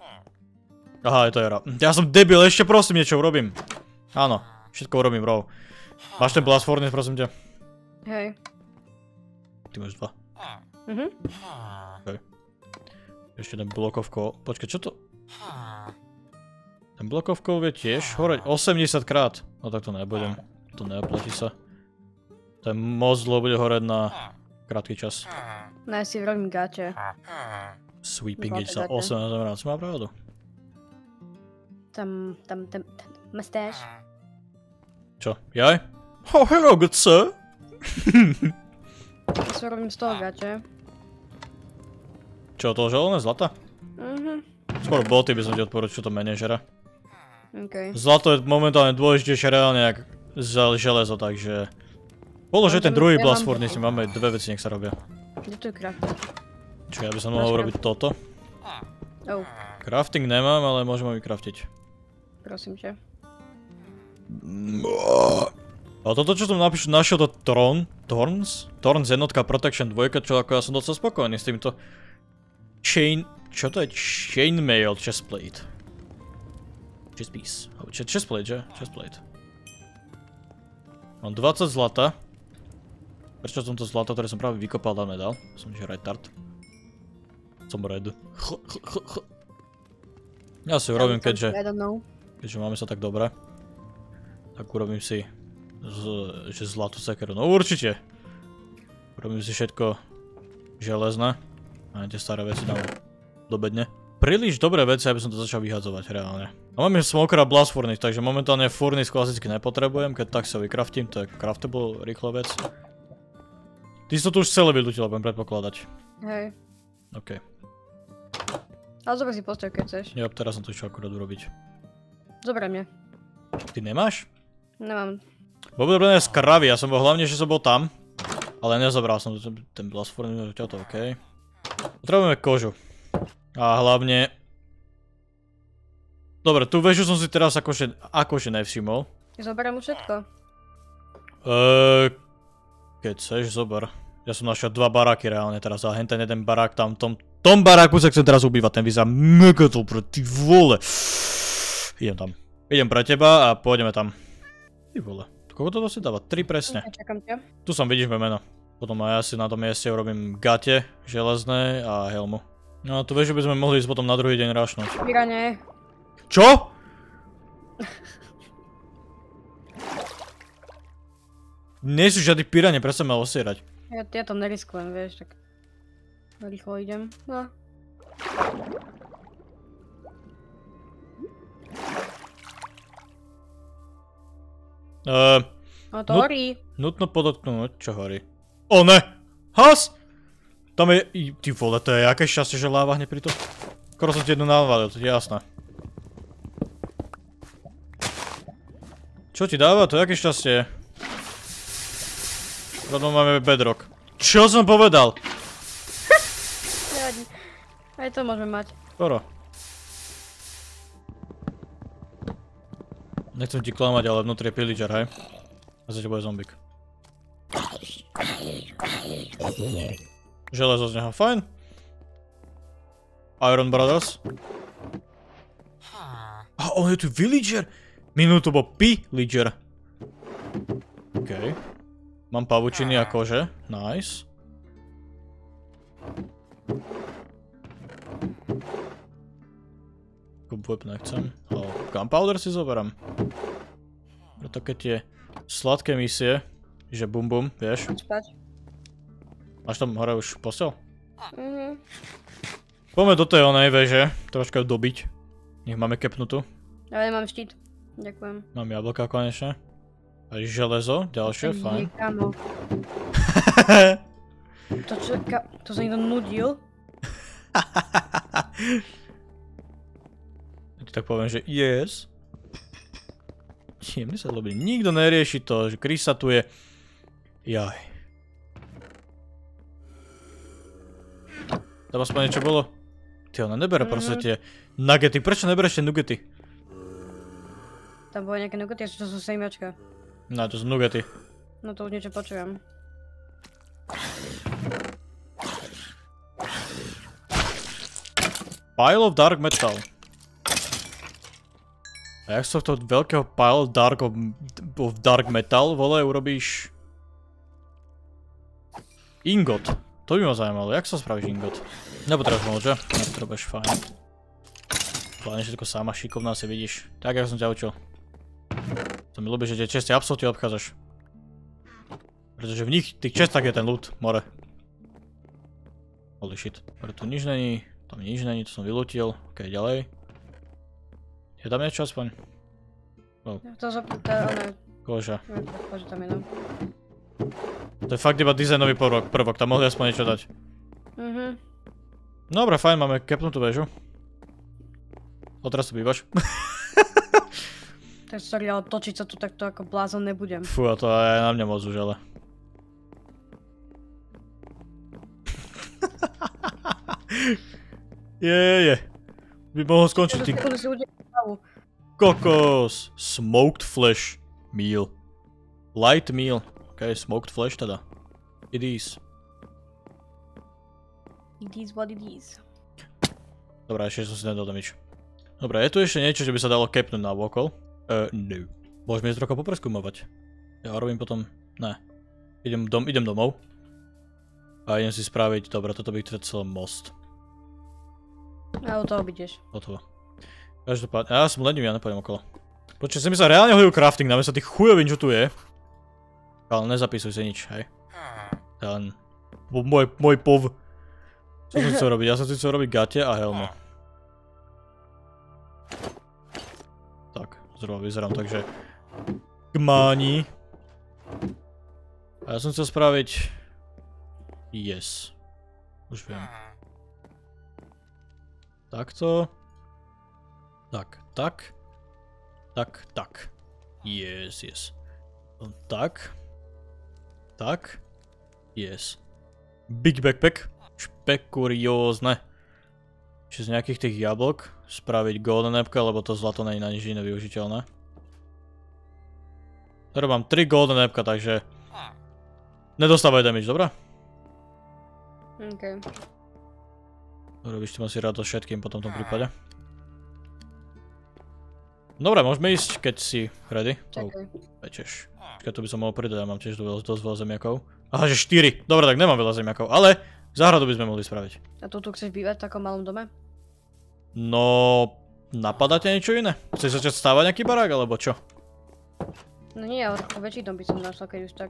Aha, to je roll. Ja som debil, ešte prosím niečo urobím. Áno, všetko urobím roll. Máš ten Blast Furnace, prosím ťa? Hej. Ty máš dva. Mhm. Hej. Ešte ten Block of Coal. Počkaj, čo to... Ten Block of Coal je tiež horeť osemdesiat krát. No tak to nebudem. To neoplatí sa. Ten mozlo bude horeť na krátky čas. No ja si vrobím gače. Sweeping Edge za osemnásť si má pravdu. Tam, tam, tam, tam, mustache. Čo, jaj? Oh, hello, good sir. Ja si vrobím z toho gače. Čo, toho želené zlata? Mhm. Skôr boty by som ti odporučil, čo to menej žere. Zlato je momentálne dôležitejšie reálne jak železo, takže... Položuj ten druhý Blast Furnace, máme dve veci, nech sa robia. Kde tu je crafting? Čiže ja by som mohol urobiť toto. Crafting nemám, ale môžem ho vycraftiť. Prosím ťa. Ale toto, čo som našiel, to Thorn... Thorns? Thorns jednotka Protection dvojka, čo ako ja som docela spokojný s týmto... Chain... Čo to je? Chainmail chestplate. Chestpiece. Chestplate, že? Chestplate. Mám dvadsať zlata. Prečo som to zlato, ktoré som práve vykopal, dám nedal? Som že retard. Som red. Ja si urobím, keďže... Keďže máme sa tak dobre. Tak urobím si... Že zlatú sekeru. No určite! Urobím si všetko... Železné. A tie staré veci dám... Dobedne. Príliš dobré veci, aby som to začal vyhadzovať reálne. A mám ešte Smoker a Blast Furnace, takže momentálne Furnace klasicky nepotrebujem, keď tak sa vycraftím, to je craftable rýchla vec. Ty si to tu už celé vylútila, budem predpokladať. Hej. OK. Ale zober si postav, keď chceš. Jo, teraz som to išiel akurát urobiť. Zober mňa. Ty nemáš? Nemám. Bo bude dobré z kravy, ja som bol hlavne, že som bol tam. Ale nezobral som ten Blast Furnace, to OK. Potrebujeme kožu. A hlavne... Dobre, tú väžu som si teraz akože, akože nevšimol. Zoberám mu všetko. Eee... Keď chceš, zober. Ja som našiel dva baráky reálne teraz a hen ten jeden barák tam, tom... Tom baráku sa chcem teraz ubývať, ten vyzerá mega dobre, ty vole. Idem tam. Idem pre teba a pôjdeme tam. Ty vole. Koľko to si dáva? tri presne. Čakám ťa. Tu som vidíš moje meno. Potom aj ja si na tom mieste urobím gate, železné a helmu. No a tu väžu by sme mohli ísť potom na druhý deň rašnúť. Piranie. Čo? Nie sú žiadny piranie, prečo sa mal osierať. Ja to neriskujem, vieš, tak... Rýchlo idem. Eee... No to horí. Nutno podotknúť, čo horí. O ne! Has! Tam je... Ty vole, to je aké šťastie, že láva hneď pri to... Skoro som ti jednu navalil, to je jasné. Čo ti dáva to? Jaké šťastie? Rovno máme bedrock. Čo som povedal? Nevadí. Aj to môžeme mať. Skoro. Nechcem ti klamať, ale vnútri je pillager, hej? A za teba je zombík. Železo z neho, fajn. Iron Brothers. A on je tu villager? Minulý to bol pillager. Okej. Mám pavučiny a kože, nice. Web nechcem, ale gunpowder si zoberám. Pre také tie sladké misie, že bum bum, vieš. Máš tam hore už postel? Mhm. Poďme do tej onej veže, troška ju dobiť. Nech máme kepnutú. Ja nemám štít, ďakujem. Mám jablka konečne. A železo, ďalšie, fajn. To čo, to sa nikto nudil? Tak poviem, že yes. Jemne sa dlobí. Nikto nerieši to, že Chris sa tu je. Jaj. Tam aspoň niečo bolo. Ty, ona nebere proste tie nuggety. Prečo nebereš tie nuggety? Tam boli nejaké nuggety, to sú sejmačka. No, to sú nuggety. No to už niečo počujem. Pile of dark metal. A jak z tohto veľkého pile dark of, of dark metal, vole, urobíš ingot. To by ma zaujímalo, jak sa spravíš ingot? Nepotrebuješ môcť, že? Nepotrebuješ, fajn. Hlavne všetko sama šikovná si vidíš. Tak, jak som ťa učil. To mi ľúbi, že tie česty absolútne obchádzaš. Pretože v nich, tých čestách je ten loot, more. Holy shit. Preto tu nič není, tam nič není, to som vylútil. Okej, ďalej. Je tam niečo aspoň? No. To je ale... Koža. Koža tam je, no. To je fakt iba dizajnový prvok, prvok, tam mohli aspoň niečo dať. Mhm. Dobre, fajn, máme kepnutú väžu. Odraz tu bývaš. Tak sorry, ale točiť sa tu takto ako blázon nebudem. Fú, a to aj na mňa moc už, ale... Jejeje. By mohol skončiť tým... Kokos! Smoked flesh meal. Light meal. Ok, smoked flesh teda. It is. It is what it is. Dobre, ešte som si nedal damič. Dobre, je tu ešte niečo, že by sa dalo kepnúť na vokol? Eee, no. Môžeme ísť trochu popreskúmovať. Ja robím potom... Ne. Idem, dom, idem domov. A idem si spraviť... Dobre, toto by chcel most. A o toho byteš. Hotovo. Každopádne, ja som lenivý, ja nepôjdem okolo. Počkaj, sa mi sa reálne hodil crafting, na mňa sa tých chujovín, čo tu je. Ale nezapisuj si nič, hej. Ten... Môj, môj pov... Čo som chcel robiť? Ja som chcel robiť gate a helmu. Tak, zhruba vyzerám, takže... Kmáni. A ja som chcel spraviť... Yes. Už viem. Takto... Tak, tak, tak, tak, yes, yes, tak, tak, yes, big backpack, špekuriózne, či z nejakých tých jablok spraviť golden apple, lebo to zlato není na nič iné využiteľné. Teraz mám tri golden apple, takže nedostávaj damage, dobrá? Ok. Robíš tým asi radosť všetkým po tomto prípade. Dobre, môžeme ísť, keď si ready. Čakaj. Pečeš. Počkaj, tu by som mohol pridať, ja mám tiež dosť veľa zemiakov. Aha, že štyri. Dobre, tak nemám veľa zemiakov, ale záhradu by sme mohli spraviť. A tu tu chceš bývať v takom malom dome? No, napadá ťa niečo iné? Chceš začať stávať nejaký barák, alebo čo? No nie, ale väčší dom by som našla, keď už tak.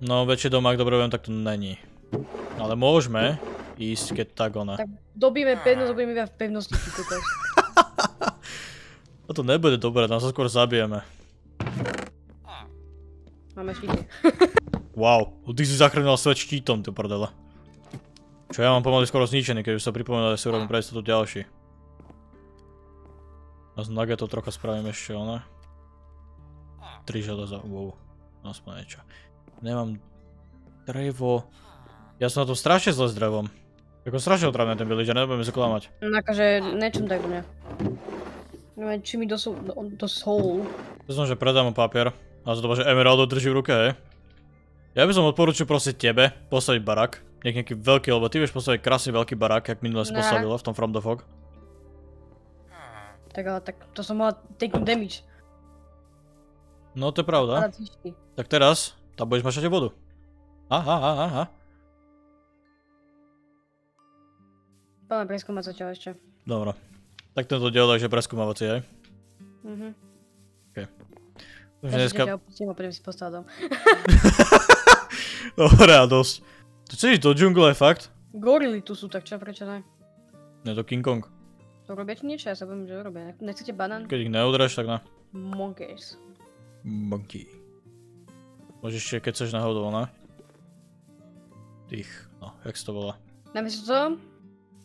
No, väčší dom, ak dobre viem, tak to není. Ale môžeme ísť, keď tak ona. Tak dobíme pevnosť, dobíme iba v pevnosti. To nebude dobré, tam sa skôr zabijeme. Máme štíty. Wow, ty si zachránil svet štítom, ty prdele. Čo ja mám pomaly skoro zničený, keď už sa pripomínal, že si urobím pre istotu ďalší. A z nuggetov trocha spravím ešte, ono. tri železa, wow, nosmo neću. Nemam drevo. Ja sam na to strašno zle s drevom. Jako strašno otravne ten biliđer, ne budem se klamati. Nakaže, nečem tako ne. Neviem, či mi dosol. Znam, že predám papier. A za to že Emeraldu drží v ruke, hej. Ja by som odporúčil proste tebe postaviť barák. Nech nejaký veľký, lebo ty vieš postaviť krásny veľký barák, jak minule si postavila v tom From the Fog. Tak ale tak to som mala take damage. No to je pravda. Tak teraz, tam budeš mašať vodu. Aha, aha, aha. Poďme preskúmať zatiaľ ešte. Dobre. Tak tento diel takže preskúmavací, hej? Mhm. Okej. Takže ťa opustím a poďme si postaviť dom. Dobre a dosť. To chceš ísť do džungle, fakt? Gorily tu sú, tak čo, prečo ne? Ne, to King Kong. To robia ti niečo? Ja sa bojím, že to robia. Nechcete banán? Keď ich neudreš, tak ne. Monkeys. Monkey. Môžeš ešte, keď chceš náhodou, ne? Tých, no, jak si to volá? Namiesto toho?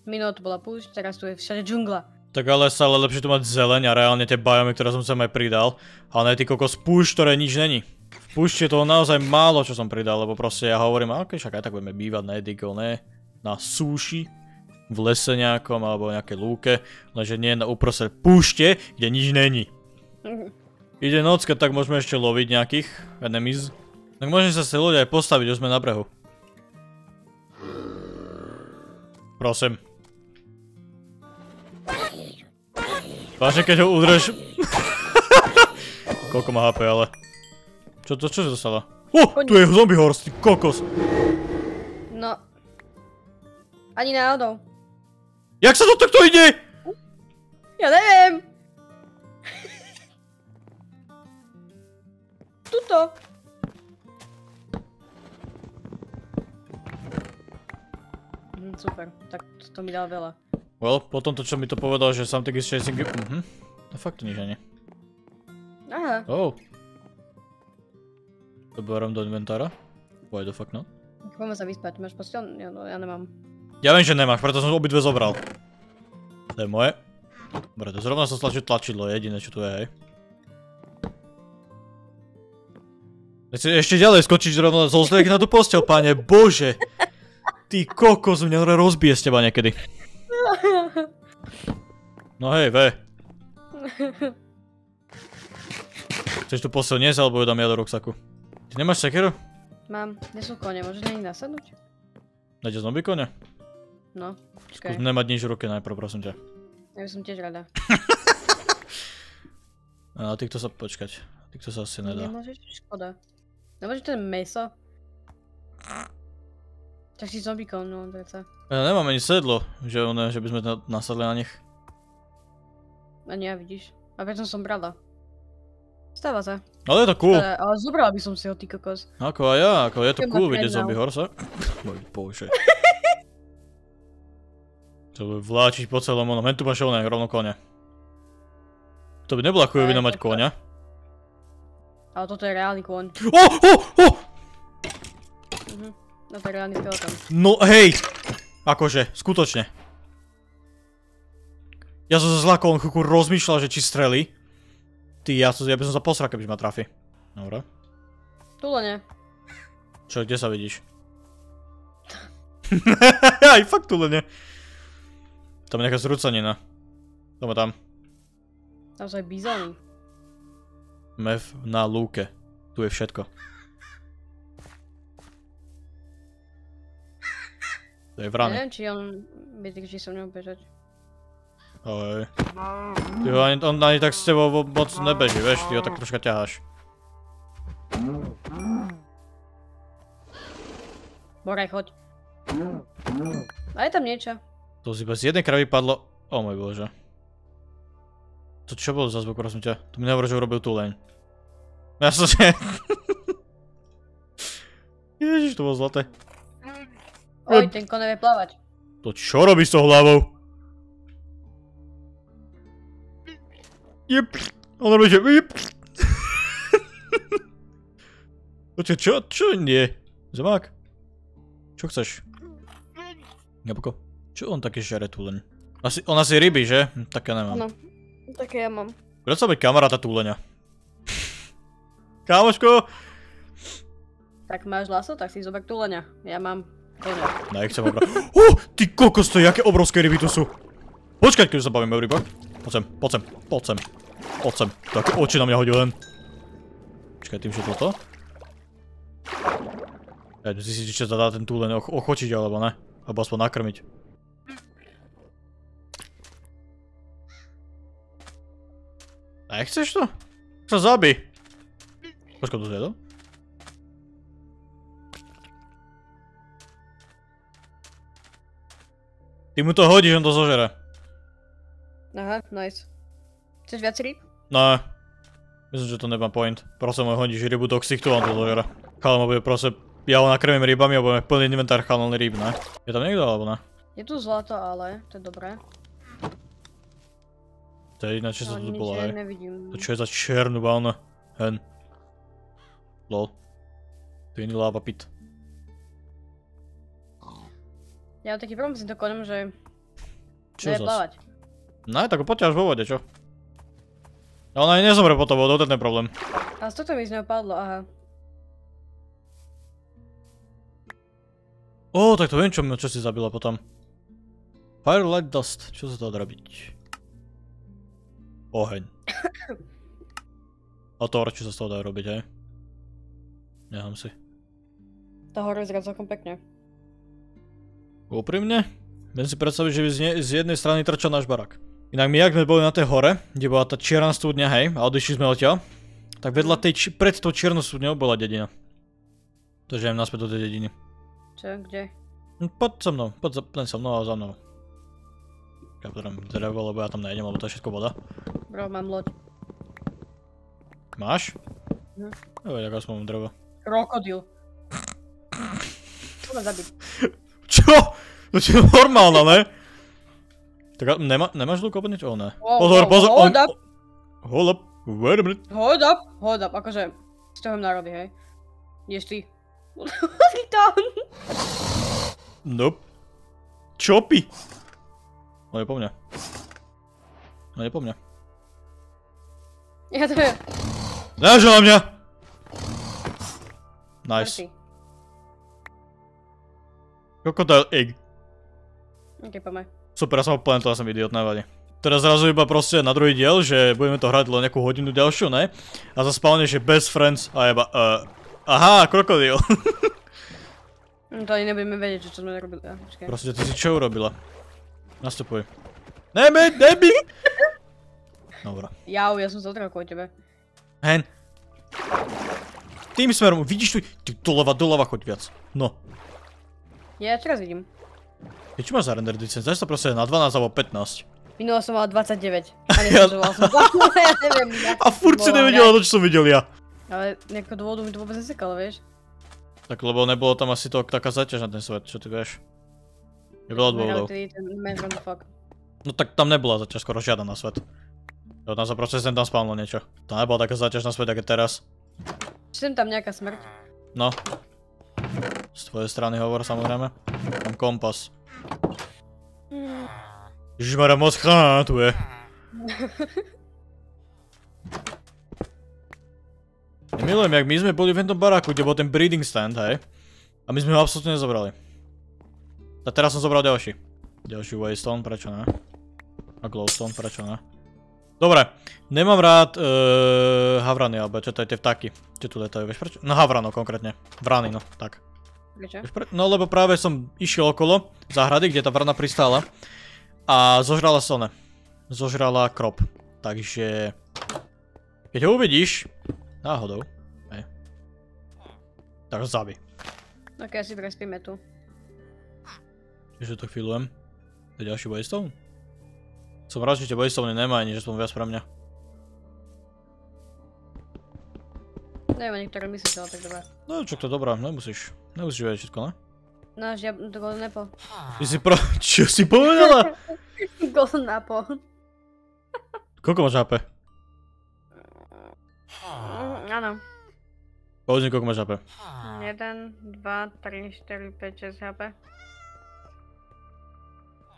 Minulé to bola púšť, teraz tu je všade džungla. Tak ale sa ale lepšie tu mať zeleň a reálne tie biomy, ktoré som sem aj pridal. A ne ty kokos púšť, ktoré nič není. V púšti je toho naozaj málo, čo som pridal, lebo proste ja hovorím, ok, však aj tak budeme bývať na ediko, ne? Na súši, v lese nejakom, alebo v nejakej lúke, lenže nie na uprostred púšte, kde nič není. Ide noc, keď tak môžeme ešte loviť nejakých enemies. Tak môžeme sa z tej lode aj postaviť, už sme na brehu. Prosím. Vážne, keď ho udrž... Koľko má há pé, ale... Čo to, čo si dostala? Oh, tu je zombie horst, ty kokos! No... Ani náhodou. Jak sa do tohto ide? Ja neviem! Tuto! Super, tak to mi dal veľa. Well, potom to, čo mi to povedal, že something is chasing you... Mhm. No fakt nič ani. Aha. Oh. To berám do inventára? Why the fuck not? Poďme sa vyspať, máš posteľ? Ja nemám. Ja viem, že nemáš, preto som obidve zobral. To je moje. Dobre, to zrovna som stlačil tlačidlo, jediné čo tu je, hej. Nechci ešte ďalej skočiť zrovna z ozdejk na tú posteľ, páne, bože! Ty kokos, mňa rozbije z teba niekedy. No hej, ve. Chceš tu posteľ niesť, alebo ju dám ja do ruksaku? Ty nemáš sekeru? Mám, nie sú kone, môžeš na nich nasadnúť? Nájde zombie kone? No, počkaj. Skús nemať nič v ruke najprv, prosím ťa. Ja by som tiež rada. A týchto sa, počkať, týchto sa asi nedá. Nemôžeš, škoda. Nemôžeš ten meso? Tak si zombie kon, no, preca. Ja nemám ani sedlo, že by sme nasadli na nich. Ani ja, vidíš. A preto som brala. Stáva sa. Ale je to cool. Ale zobrala by som si ho, ty kokos. Ako aj ja, ako je to cool vidieť zombie horsa. Môj bože. To bude vláčiť po celom onom. Hen tu máš oné, rovno konia. To by nebola chujovina mať konia. Ale toto je reálny kon. Oh, oh, oh! No to je reálny skeleton. No hej! Akože, skutočne. Ja som sa zlákol, on chvíľku rozmýšľal, že či strelí. Ty, ja by som sa posral, kebyš ma trafi. Dobre. Tule ne. Čo, kde sa vidíš? Aj fakt tule ne. Tam je nejaká zrúcanina. To ma tam. Tam sú aj bizóny. Mev na lúke. Tu je všetko. To je vrany. Neviem, či on... Viete, či som neho bežať. Oj. Ty ho ani, on ani tak s tebou moc nebeží, vieš, ty ho tak troška ťaháš. Boraj, choď. A je tam niečo. To si bez jednej kravy padlo... O môj bože. To čo bol za zvuk, prosím ťa? To mi nehovorí, že urobil tú leň. Ja som si... Ježiš, to bolo zlaté. Oj, ten kon nevie plávať. To čo robíš s tou hlavou? Jep, on robí, že jep. Čo, čo, čo nie? Zemák? Čo chceš? Jablko. Čo on také žere túleň? On asi ryby, že? Také nemám. No, také ja mám. Kto sa byť kamaráta túleňa? Kámoško! Tak máš laso, tak si zobek tu leňa. Ja mám koňa. Nechcem obrať. Uh, ty kokos, to jaké obrovské ryby tu sú. Počkať, keď sa bavíme o rybách. Poď sem, poď sem, poď sem. Poď sem. Také oči na mňa hodil len. Počkaj, tým, že toto? Ja, ty si ešte zadá ten túlen ochočiť, alebo ne? Alebo aspoň nakrmiť. Nechceš to? Sa zabij. Počkaj, to zjedol? Ty mu to hodíš, on to zožere. Aha, nice. Chceš viac rýb? Ne. Myslím, že to nemá point. Prosím, hodíš rybu do ksichtu, on to zožere. Chalma bude prosím, ja ho nakrmím rybami a budeme plný inventár chalný rýb, ne? Je tam niekto alebo ne? Je tu zlato, ale to je dobré. To je jediné, čo sa tu bolo, hej. To čo je za černu bálna? Hen. Lol. To je iný lava pit. Ja mám taký problém s týmto koňom, že nevie plávať. Ne, tak ho poďte až vo vode, čo? Ale ona aj nezomre po to vodou, to je ten problém. A z toto mi z neho padlo, aha. Ó, tak to viem, čo si zabila potom. Firelight Dust, čo sa to dá robiť? Oheň. A to horčí sa z toho dá robiť, hej? Nechám si. Tá hora vyzerá celkom pekne. Úprimne? Viem si predstaviť, že by z jednej strany trčal náš barak. Inak my, jak sme boli na tej hore, kde bola tá čierna studňa, hej, a odišli sme odtiaľ, tak vedľa tej, pred tou čiernou studňou bola dedina. Takže jem naspäť do tej dediny. Čo, kde? Poď so mnou, poď so mnou a za mnou. Ja potrebujem drevo, lebo ja tam nejdem, lebo to je všetko voda. Bro, mám loď. Máš? Mhm. Neviem, tak aspoň mám drevo. Krokodil. Čo ma zabiť? Čo? To je normálna, ne? Tak nemáš lúk opäť niečo? O ne. Pozor, pozor, on... Hold up! Hold up, wait a minute. Hold up, hold up, akože... Z toho im narobí, hej? Ješ ty. Let's get down! Nope. Choppy! On je po mne. On je po mne. Ja to viem. Nažil na mňa! Nice. Crocodile egg. Ok, poďme. Super, ja som úplne to, ja som idiot, nevadí. Teraz zrazu iba proste na druhý diel, že budeme to hrať len nejakú hodinu ďalšiu, ne? A zaspávne, že best friends a jeba, uh, aha, crocodile. To ani nebudeme vedieť, čo sme nerobili. Proste, ty si čo urobila? Nastupuj. Neby, neby! Dobra. Jau, ja som sa odrakol o tebe. Hen. Tým smerom, vidíš tu? Ty doľava, doľava choď viac. No. Ja teraz vidím. Ty čo máš za render distance? Daj sa proste na dvanásť alebo pätnásť. Minula som mala dvadsaťdeväť. A nezažoval som. Ja neviem. A furt si nevedela to, čo som videl ja. Ale nejakého dôvodu mi to vôbec nesekalo, vieš? Tak lebo nebolo tam asi taká zaťaž na ten svet, čo ty vieš. Je veľa dôvodov. No tak tam nebola zaťaž skoro žiadna na svet. Jo, tam sa proste sem tam spálno niečo. Tam nebola taká zaťaž na svet, aké teraz. Či sem tam nejaká smrť? No. Z tvojej strany hovor, samozrejme. Mám kompas. Ježišmarja, moc chrána tu je. Ja milujem, jak my sme boli v jednom baráku, kde bol ten breeding stand, hej. A my sme ho absolútne nezobrali. A teraz som zobral ďalší. Ďalší waystone, prečo ne? A glowstone, prečo ne? Dobre, nemám rád havrany, alebo čo to je tie vtáky. Čo tu letajú, vieš prečo? No havrano konkrétne. Vrany, no, tak. Prečo? No lebo práve som išiel okolo záhrady, kde tá vrana pristála. A zožrala slne. Zožrala krop. Takže... Keď ho uvidíš... Náhodou. Hej. Tak zabij. Ok, asi prespíme tu. Ešte to chvíľujem. To je ďalší waystone? Som rád, že tie waystone nemá ani, že som viac pre mňa. Neviem ani, ktoré myslíš, ale tak dobré. No čo to je dobré, nemusíš. Nemusíš vedieť všetko, ne? No, že ja to bol nepo. Ty si pro... Čo si povedala? Bol napo. Koľko máš á pé? Áno. Povedz mi, koľko máš á pé? jeden, dva, tri, štyri, päť, šesť á pé.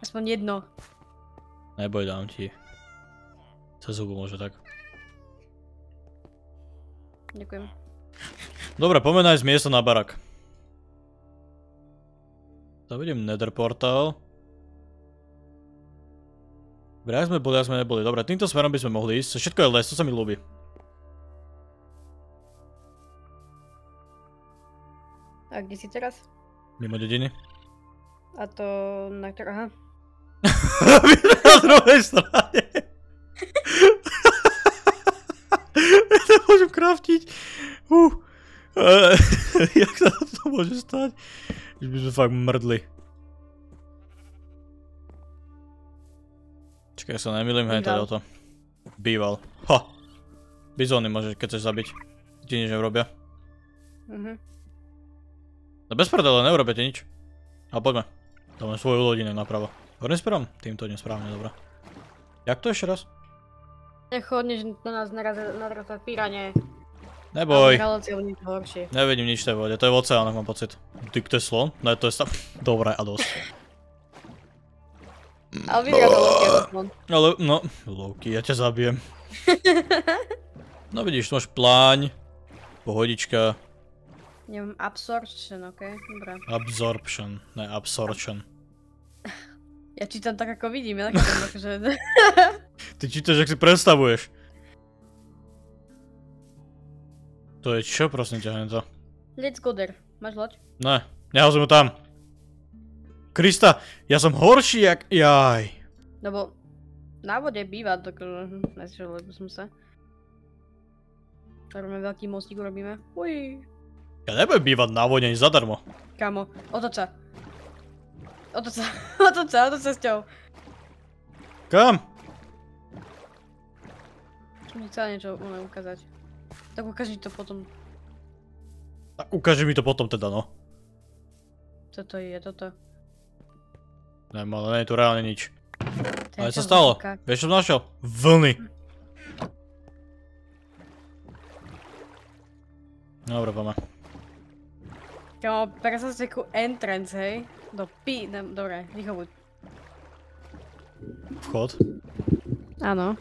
Aspoň jedno. Neboj, dám ti. Cez zubu môže tak. Ďakujem. Dobra, poďme nájsť miesto na barak. Zavediem Nether Portal. Vraj sme boli, a sme neboli. Dobre, týmto smerom by sme mohli ísť. Všetko je les, to sa mi ľúbi. A kde si teraz? Mimo dediny. A to na ktorá? Aha. Na druhej strane. Ja môžem craftiť. Uh. Uh, jak sa to môže stať? Už by sme fakt mrdli. Čakaj, sa nemýlim, hej, to je to. Býval. Ha! Bizóny môžeš, keď chceš zabiť. Ti nič neurobia. Mhm. No bez prdele, neurobia ti nič. Ale poďme. Dáme svoju lodinu napravo. Horným smerom? Týmto idem správne, dobré. Jak to ešte raz? Nechodíš do nás narazať píranie. Neboj. Nevidím nič v tej vode, to je v oceánoch, mám pocit. Ty, to je slon? Ne, to je stav... Dobre, a dosť. Ale vyhľadá Loki ako slon. Ale, no, Loki, ja ťa zabijem. No vidíš, máš pláň. Pohodička. Nemám absorption, okej, dobré. Absorption, ne, absorption. Ja čítam tak, ako vidím, ja tak čítam, takže... Ty čítaš, jak si predstavuješ. To je čo, prosím ťa, hento? Let's go there. Máš loď? Ne, nehozím ho tam. Krista, ja som horší jak... Jaj. Lebo na vode býva, takže... Nešiel, lebo som sa... Robíme veľký mostík, urobíme. Uj. Ja nebudem bývať na vode, ani zadarmo. Kamo, otoč sa. Otoč sa, otoč sa, otoč sa s ťou. Kam? Som ti chcela niečo ukázať. Tak ukáži to potom. Tak ukáži mi to potom teda, no. Toto je, toto. Ne, ale nie je tu reálne nič. Ale čo sa stalo? Vieš, čo som našiel? Vlny. Dobre, poďme. Jo, presa sa ku entrance, hej? Do pi... Dobre, rýchlo buď. Vchod? Áno.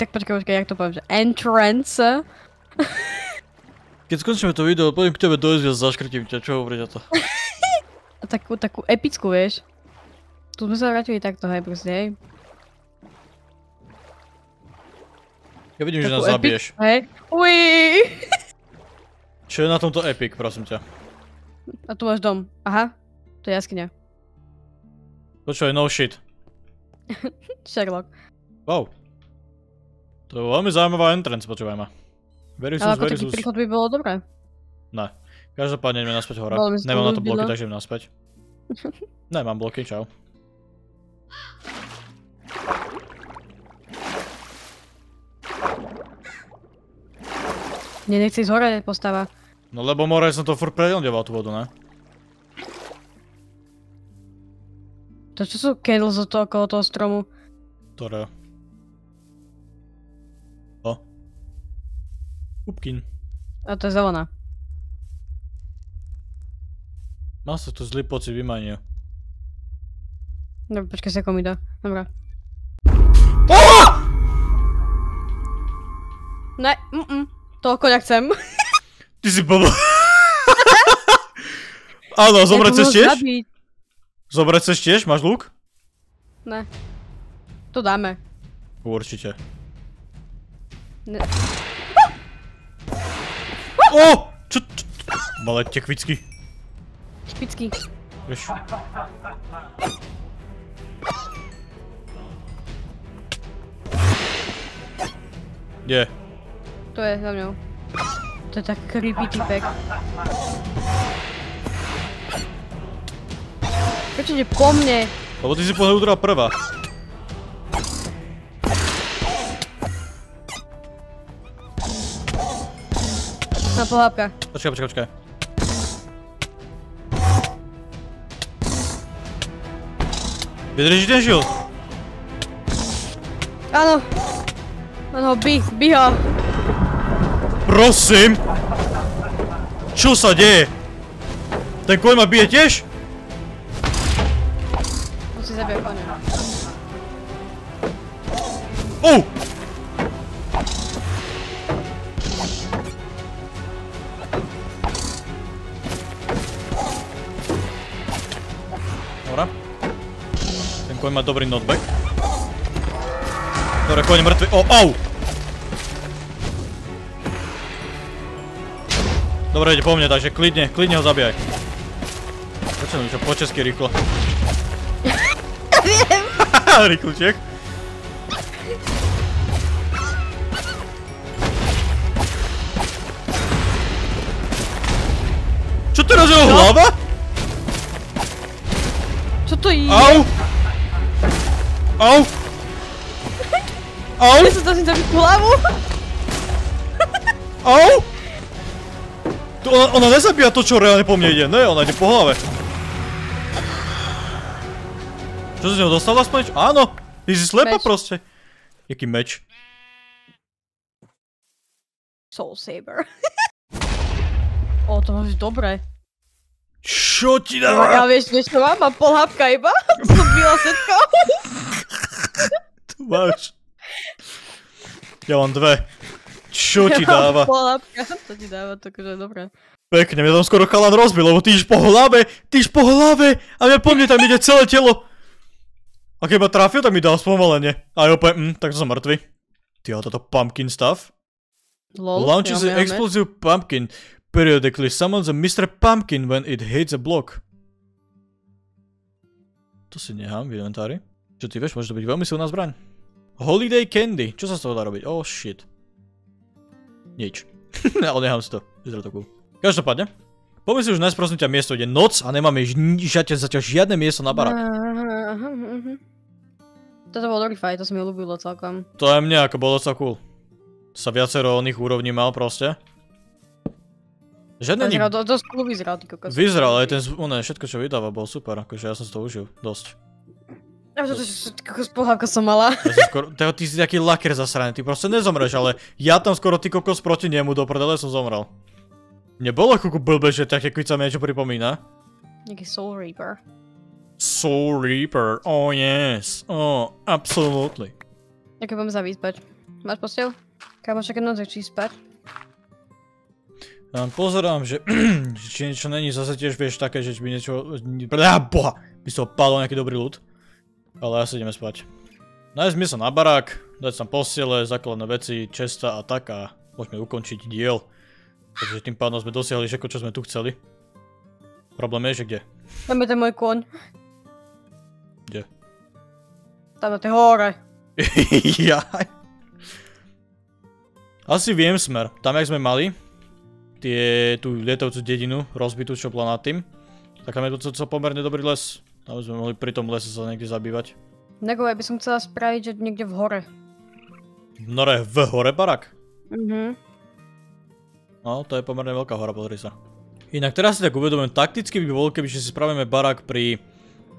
Tak počkaj, počkaj, jak to poviem, že entrance. Keď skončíme to video, poviem k tebe dojsť a zaškrtím ťa, čo hovoriť o to? Takú, takú epickú, vieš. Tu sme sa vrátili takto, hej, proste, hej. Ja vidím, že nás zabiješ. Hej. Uiii. Čo je na tomto epic, prosím ťa? A tu máš dom. Aha. To je jaskyňa. To čo je no shit. Sherlock. Wow. To je veľmi zaujímavá entrance, počúvaj ma. Verím som, verím som. Ale ako taký príchod by bolo dobré? Ne. Každopádne ideme naspäť hore. Nemám na to bloky, takže idem naspäť. Nemám bloky, čau. Nie, nechci ísť hore, postava. No lebo more som to furt prelňoval tú vodu, ne? To čo sú candles okolo toho stromu? Ktoré? Upkin. A to je zelená. Mám sa tu zlý pocit, vymanil. Dobre, počkaj, seko mi dá. Dobre. Oooo! Ne, mm-mm. Toľko nechcem. Ty si blbá. Áno, zobrať cez tiež? Zobrať cez tiež? Máš lúk? Ne. To dáme. Určite. Ne... Ó! Čo? Malé tekvicky. Tekvicky. Vieš. Kde? To je za mnou. To je tak creepy typek. Prečo ide po mne? Lebo ty si po mne udrela prvá. Na pohľadka. Počkaj, počkaj, počkaj. Vydrží ten žil? Áno. Len ho by, by ho. Prosím. Čo sa deje? Ten koň ma bije tiež? Musí zabiať koňa. Ou! Dobra. Ten koň má dobrý knockback. Dobra, koň mrtvý. O, au! Dobre, ide po mne, takže klidne, klidne ho zabíjaj. Prečo mi to po česky rýchlo? Viem. Rýchluček. Čo teraz je ho hlava? Čo to je? Au! Au! Au! Ja sa snažím zabiť hlavu. Au! Ona, ona nezabíja to, čo reálne po mne ide, ne? Ona ide po hlave. Čo sa z neho dostala aspoň? Áno! Ty si slepa proste. Jaký meč? Soul Saber. Ó, to máš dobré. Čo ti dáva? Ja vieš, vieš čo mám? Mám pol hápka iba. Som byla setkou. To máš. Ja mám dve. Čo ti dáva? To ti dáva, takže dobré. Pekne, mňa tam skoro chalan rozbil, lebo ty iš po hlave, ty iš po hlave a mňa po mne tam ide celé telo. A keď ma trafil, tak mi dal spomalenie. A je opäť, hm, takže som mŕtvy. Ty, ale toto pumpkin stuff. Launches an explosive pumpkin. Periodically summons a mister Pumpkin when it hits a block. To si nehám v inventári. Čo ty vieš, môže to byť veľmi silná zbraň. Holiday candy, čo sa z toho dá robiť? Oh shit. Nič. Ale nechám si to. Vyzerá to cool. Každopádne. Poďme si už nájsť prosím ťa miesto, kde je noc a nemáme žiate, zatiaľ žiadne miesto na barák. Toto bol dobrý fight, to sa mi ľúbilo celkom. To aj mne, ako bolo celkom cool. Sa viacero oných úrovní mal proste. Žiadne nikto. To skôr vyzeral, ty kokos. Vyzeral, aj ten všetko čo vydáva bol super, akože ja som si to užil. Dosť. Ja spolhávka som mala. Ty si taký laker zasraný, ty proste nezomreš, ale ja tam skoro ty kokos proti nemu do prdele som zomrel. Nebolo koko blbe, že také kvica mi niečo pripomína. Nejaký Soul Reaper. Soul Reaper, oh yes, oh, absolutely. Jaké budem zavísť, pač. Máš posteľ? Kámo, všaké noc začí spať. Ja vám pozerám, že či niečo není, zase tiež vieš také, že by niečo... Á, boha! By z toho padol nejaký dobrý ľud. Ale asi ideme spať. Nájsť miesto na barák, dať tam posiele, základné veci, česta a tak a môžeme ukončiť diel. Takže tým pádom sme dosiahli všetko, čo sme tu chceli. Problém je, že kde? Tam je ten môj koň. Kde? Tam na tej hore. Jaj. Asi viem smer. Tam, jak sme mali tie, tú lietajúcu dedinu, rozbitú, čo bola nad tým, tak tam je to pomerne dobrý les. Aby sme mohli pri tom lese sa niekde zabývať. Nego, ja by som chcela spraviť, že niekde v hore. V nore, v hore barák? Mhm. No, to je pomerne veľká hora, pozri sa. Inak teraz si tak uvedomujem, takticky by bolo, keby si spravíme barák pri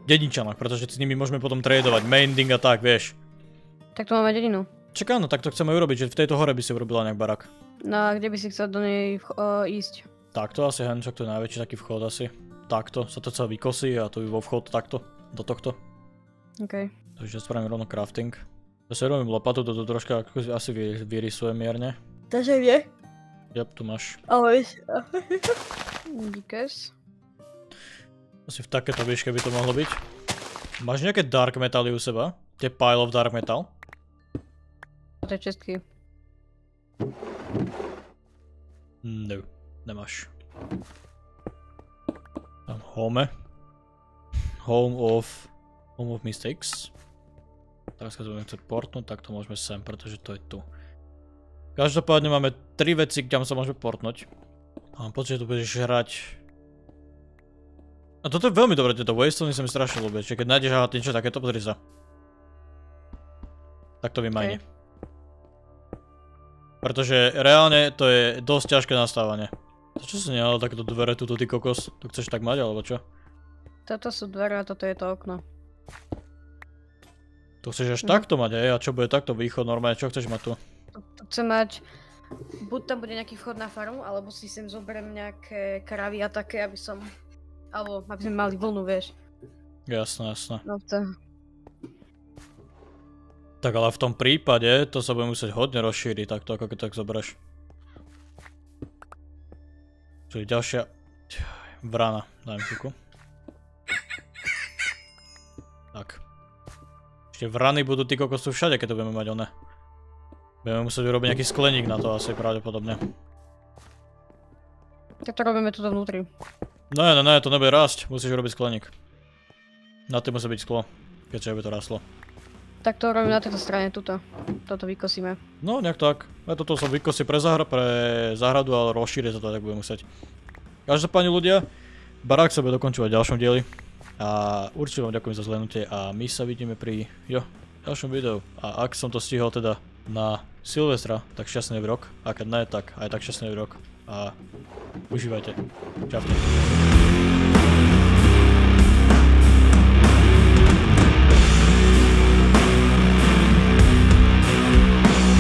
dedinčanách, pretože s nimi môžeme potom tradovať, mending a tak, vieš. Tak tu máme dedinu. Čaká, no tak to chceme urobiť, že v tejto hore by si urobila nejak barák. No a kde by si chcel do nej ísť? Takto asi, Henčak, to je najväčší taký vchod asi. Takto, sa to celé vykosí a to by bol vchod takto, do tohto. OK. Takže spravím rovno crafting. Zase robím lopatu, toto troška asi vyrysuje mierne. Takže nie? Jep, tu máš. Ale vieš. Díkes. Asi v takéto výške by to mohlo byť. Máš nejaké dark metaly u seba? Tie pile of dark metal? To je čestky. No, nemáš. Tam home. Home of... Home of mistakes. Teraz keď budeme chcieť portnúť, tak to môžeme sem, pretože to je tu. Každopádne máme tri veci, kde sa môžeme portnúť. Mám pocit, že tu budeš hrať. A toto je veľmi dobré, tieto wastelandy sa mi strašne ľúbia, čiže keď nájdeš aha niečo takéto, pozri sa. Tak to vymajne. Pretože reálne to je dosť ťažké nastávanie. Čo si nehľadal takéto dvere tuto, ty kokos? To chceš tak mať, alebo čo? Toto sú dvere a toto je to okno. To chceš až mm. takto mať, aj? A čo bude takto východ normálne? Čo chceš mať tu? Tu chcem mať... Buď tam bude nejaký vchod na farmu, alebo si sem zoberiem nejaké kravy a také, aby som... Alebo aby sme mali vlnu, vieš. Jasné, jasné. No to... Tak ale v tom prípade to sa bude musieť hodne rozšíriť takto, ako keď tak zoberieš. Ďalšia vrana, dajme kuku. Ešte vrany budú ty kokosov všade, keď to budeme mať oné. Budeme musieť urobiť nejaký skleník na to asi pravdepodobne. Tak to robíme tuto vnútri. Ne, ne, ne, to nebude rásť, musíš urobiť skleník. Na tým musí byť sklo, keďže by to ráslo. Tak to robím na tejto strane, tuto. Toto vykosíme. No, nejak tak. Ja toto som vykosil pre záhradu, ale rozšíriť sa to tak budem musieť. Každopádne ľudia, barák sa bude dokončovať v ďalšom dieli. A určite vám ďakujem za zhlédnutie a my sa vidíme pri, jo, ďalšom videu. A ak som to stihol teda na Silvestra, tak šťastný rok. A keď ne, tak aj tak šťastný rok. A užívajte. Čaute.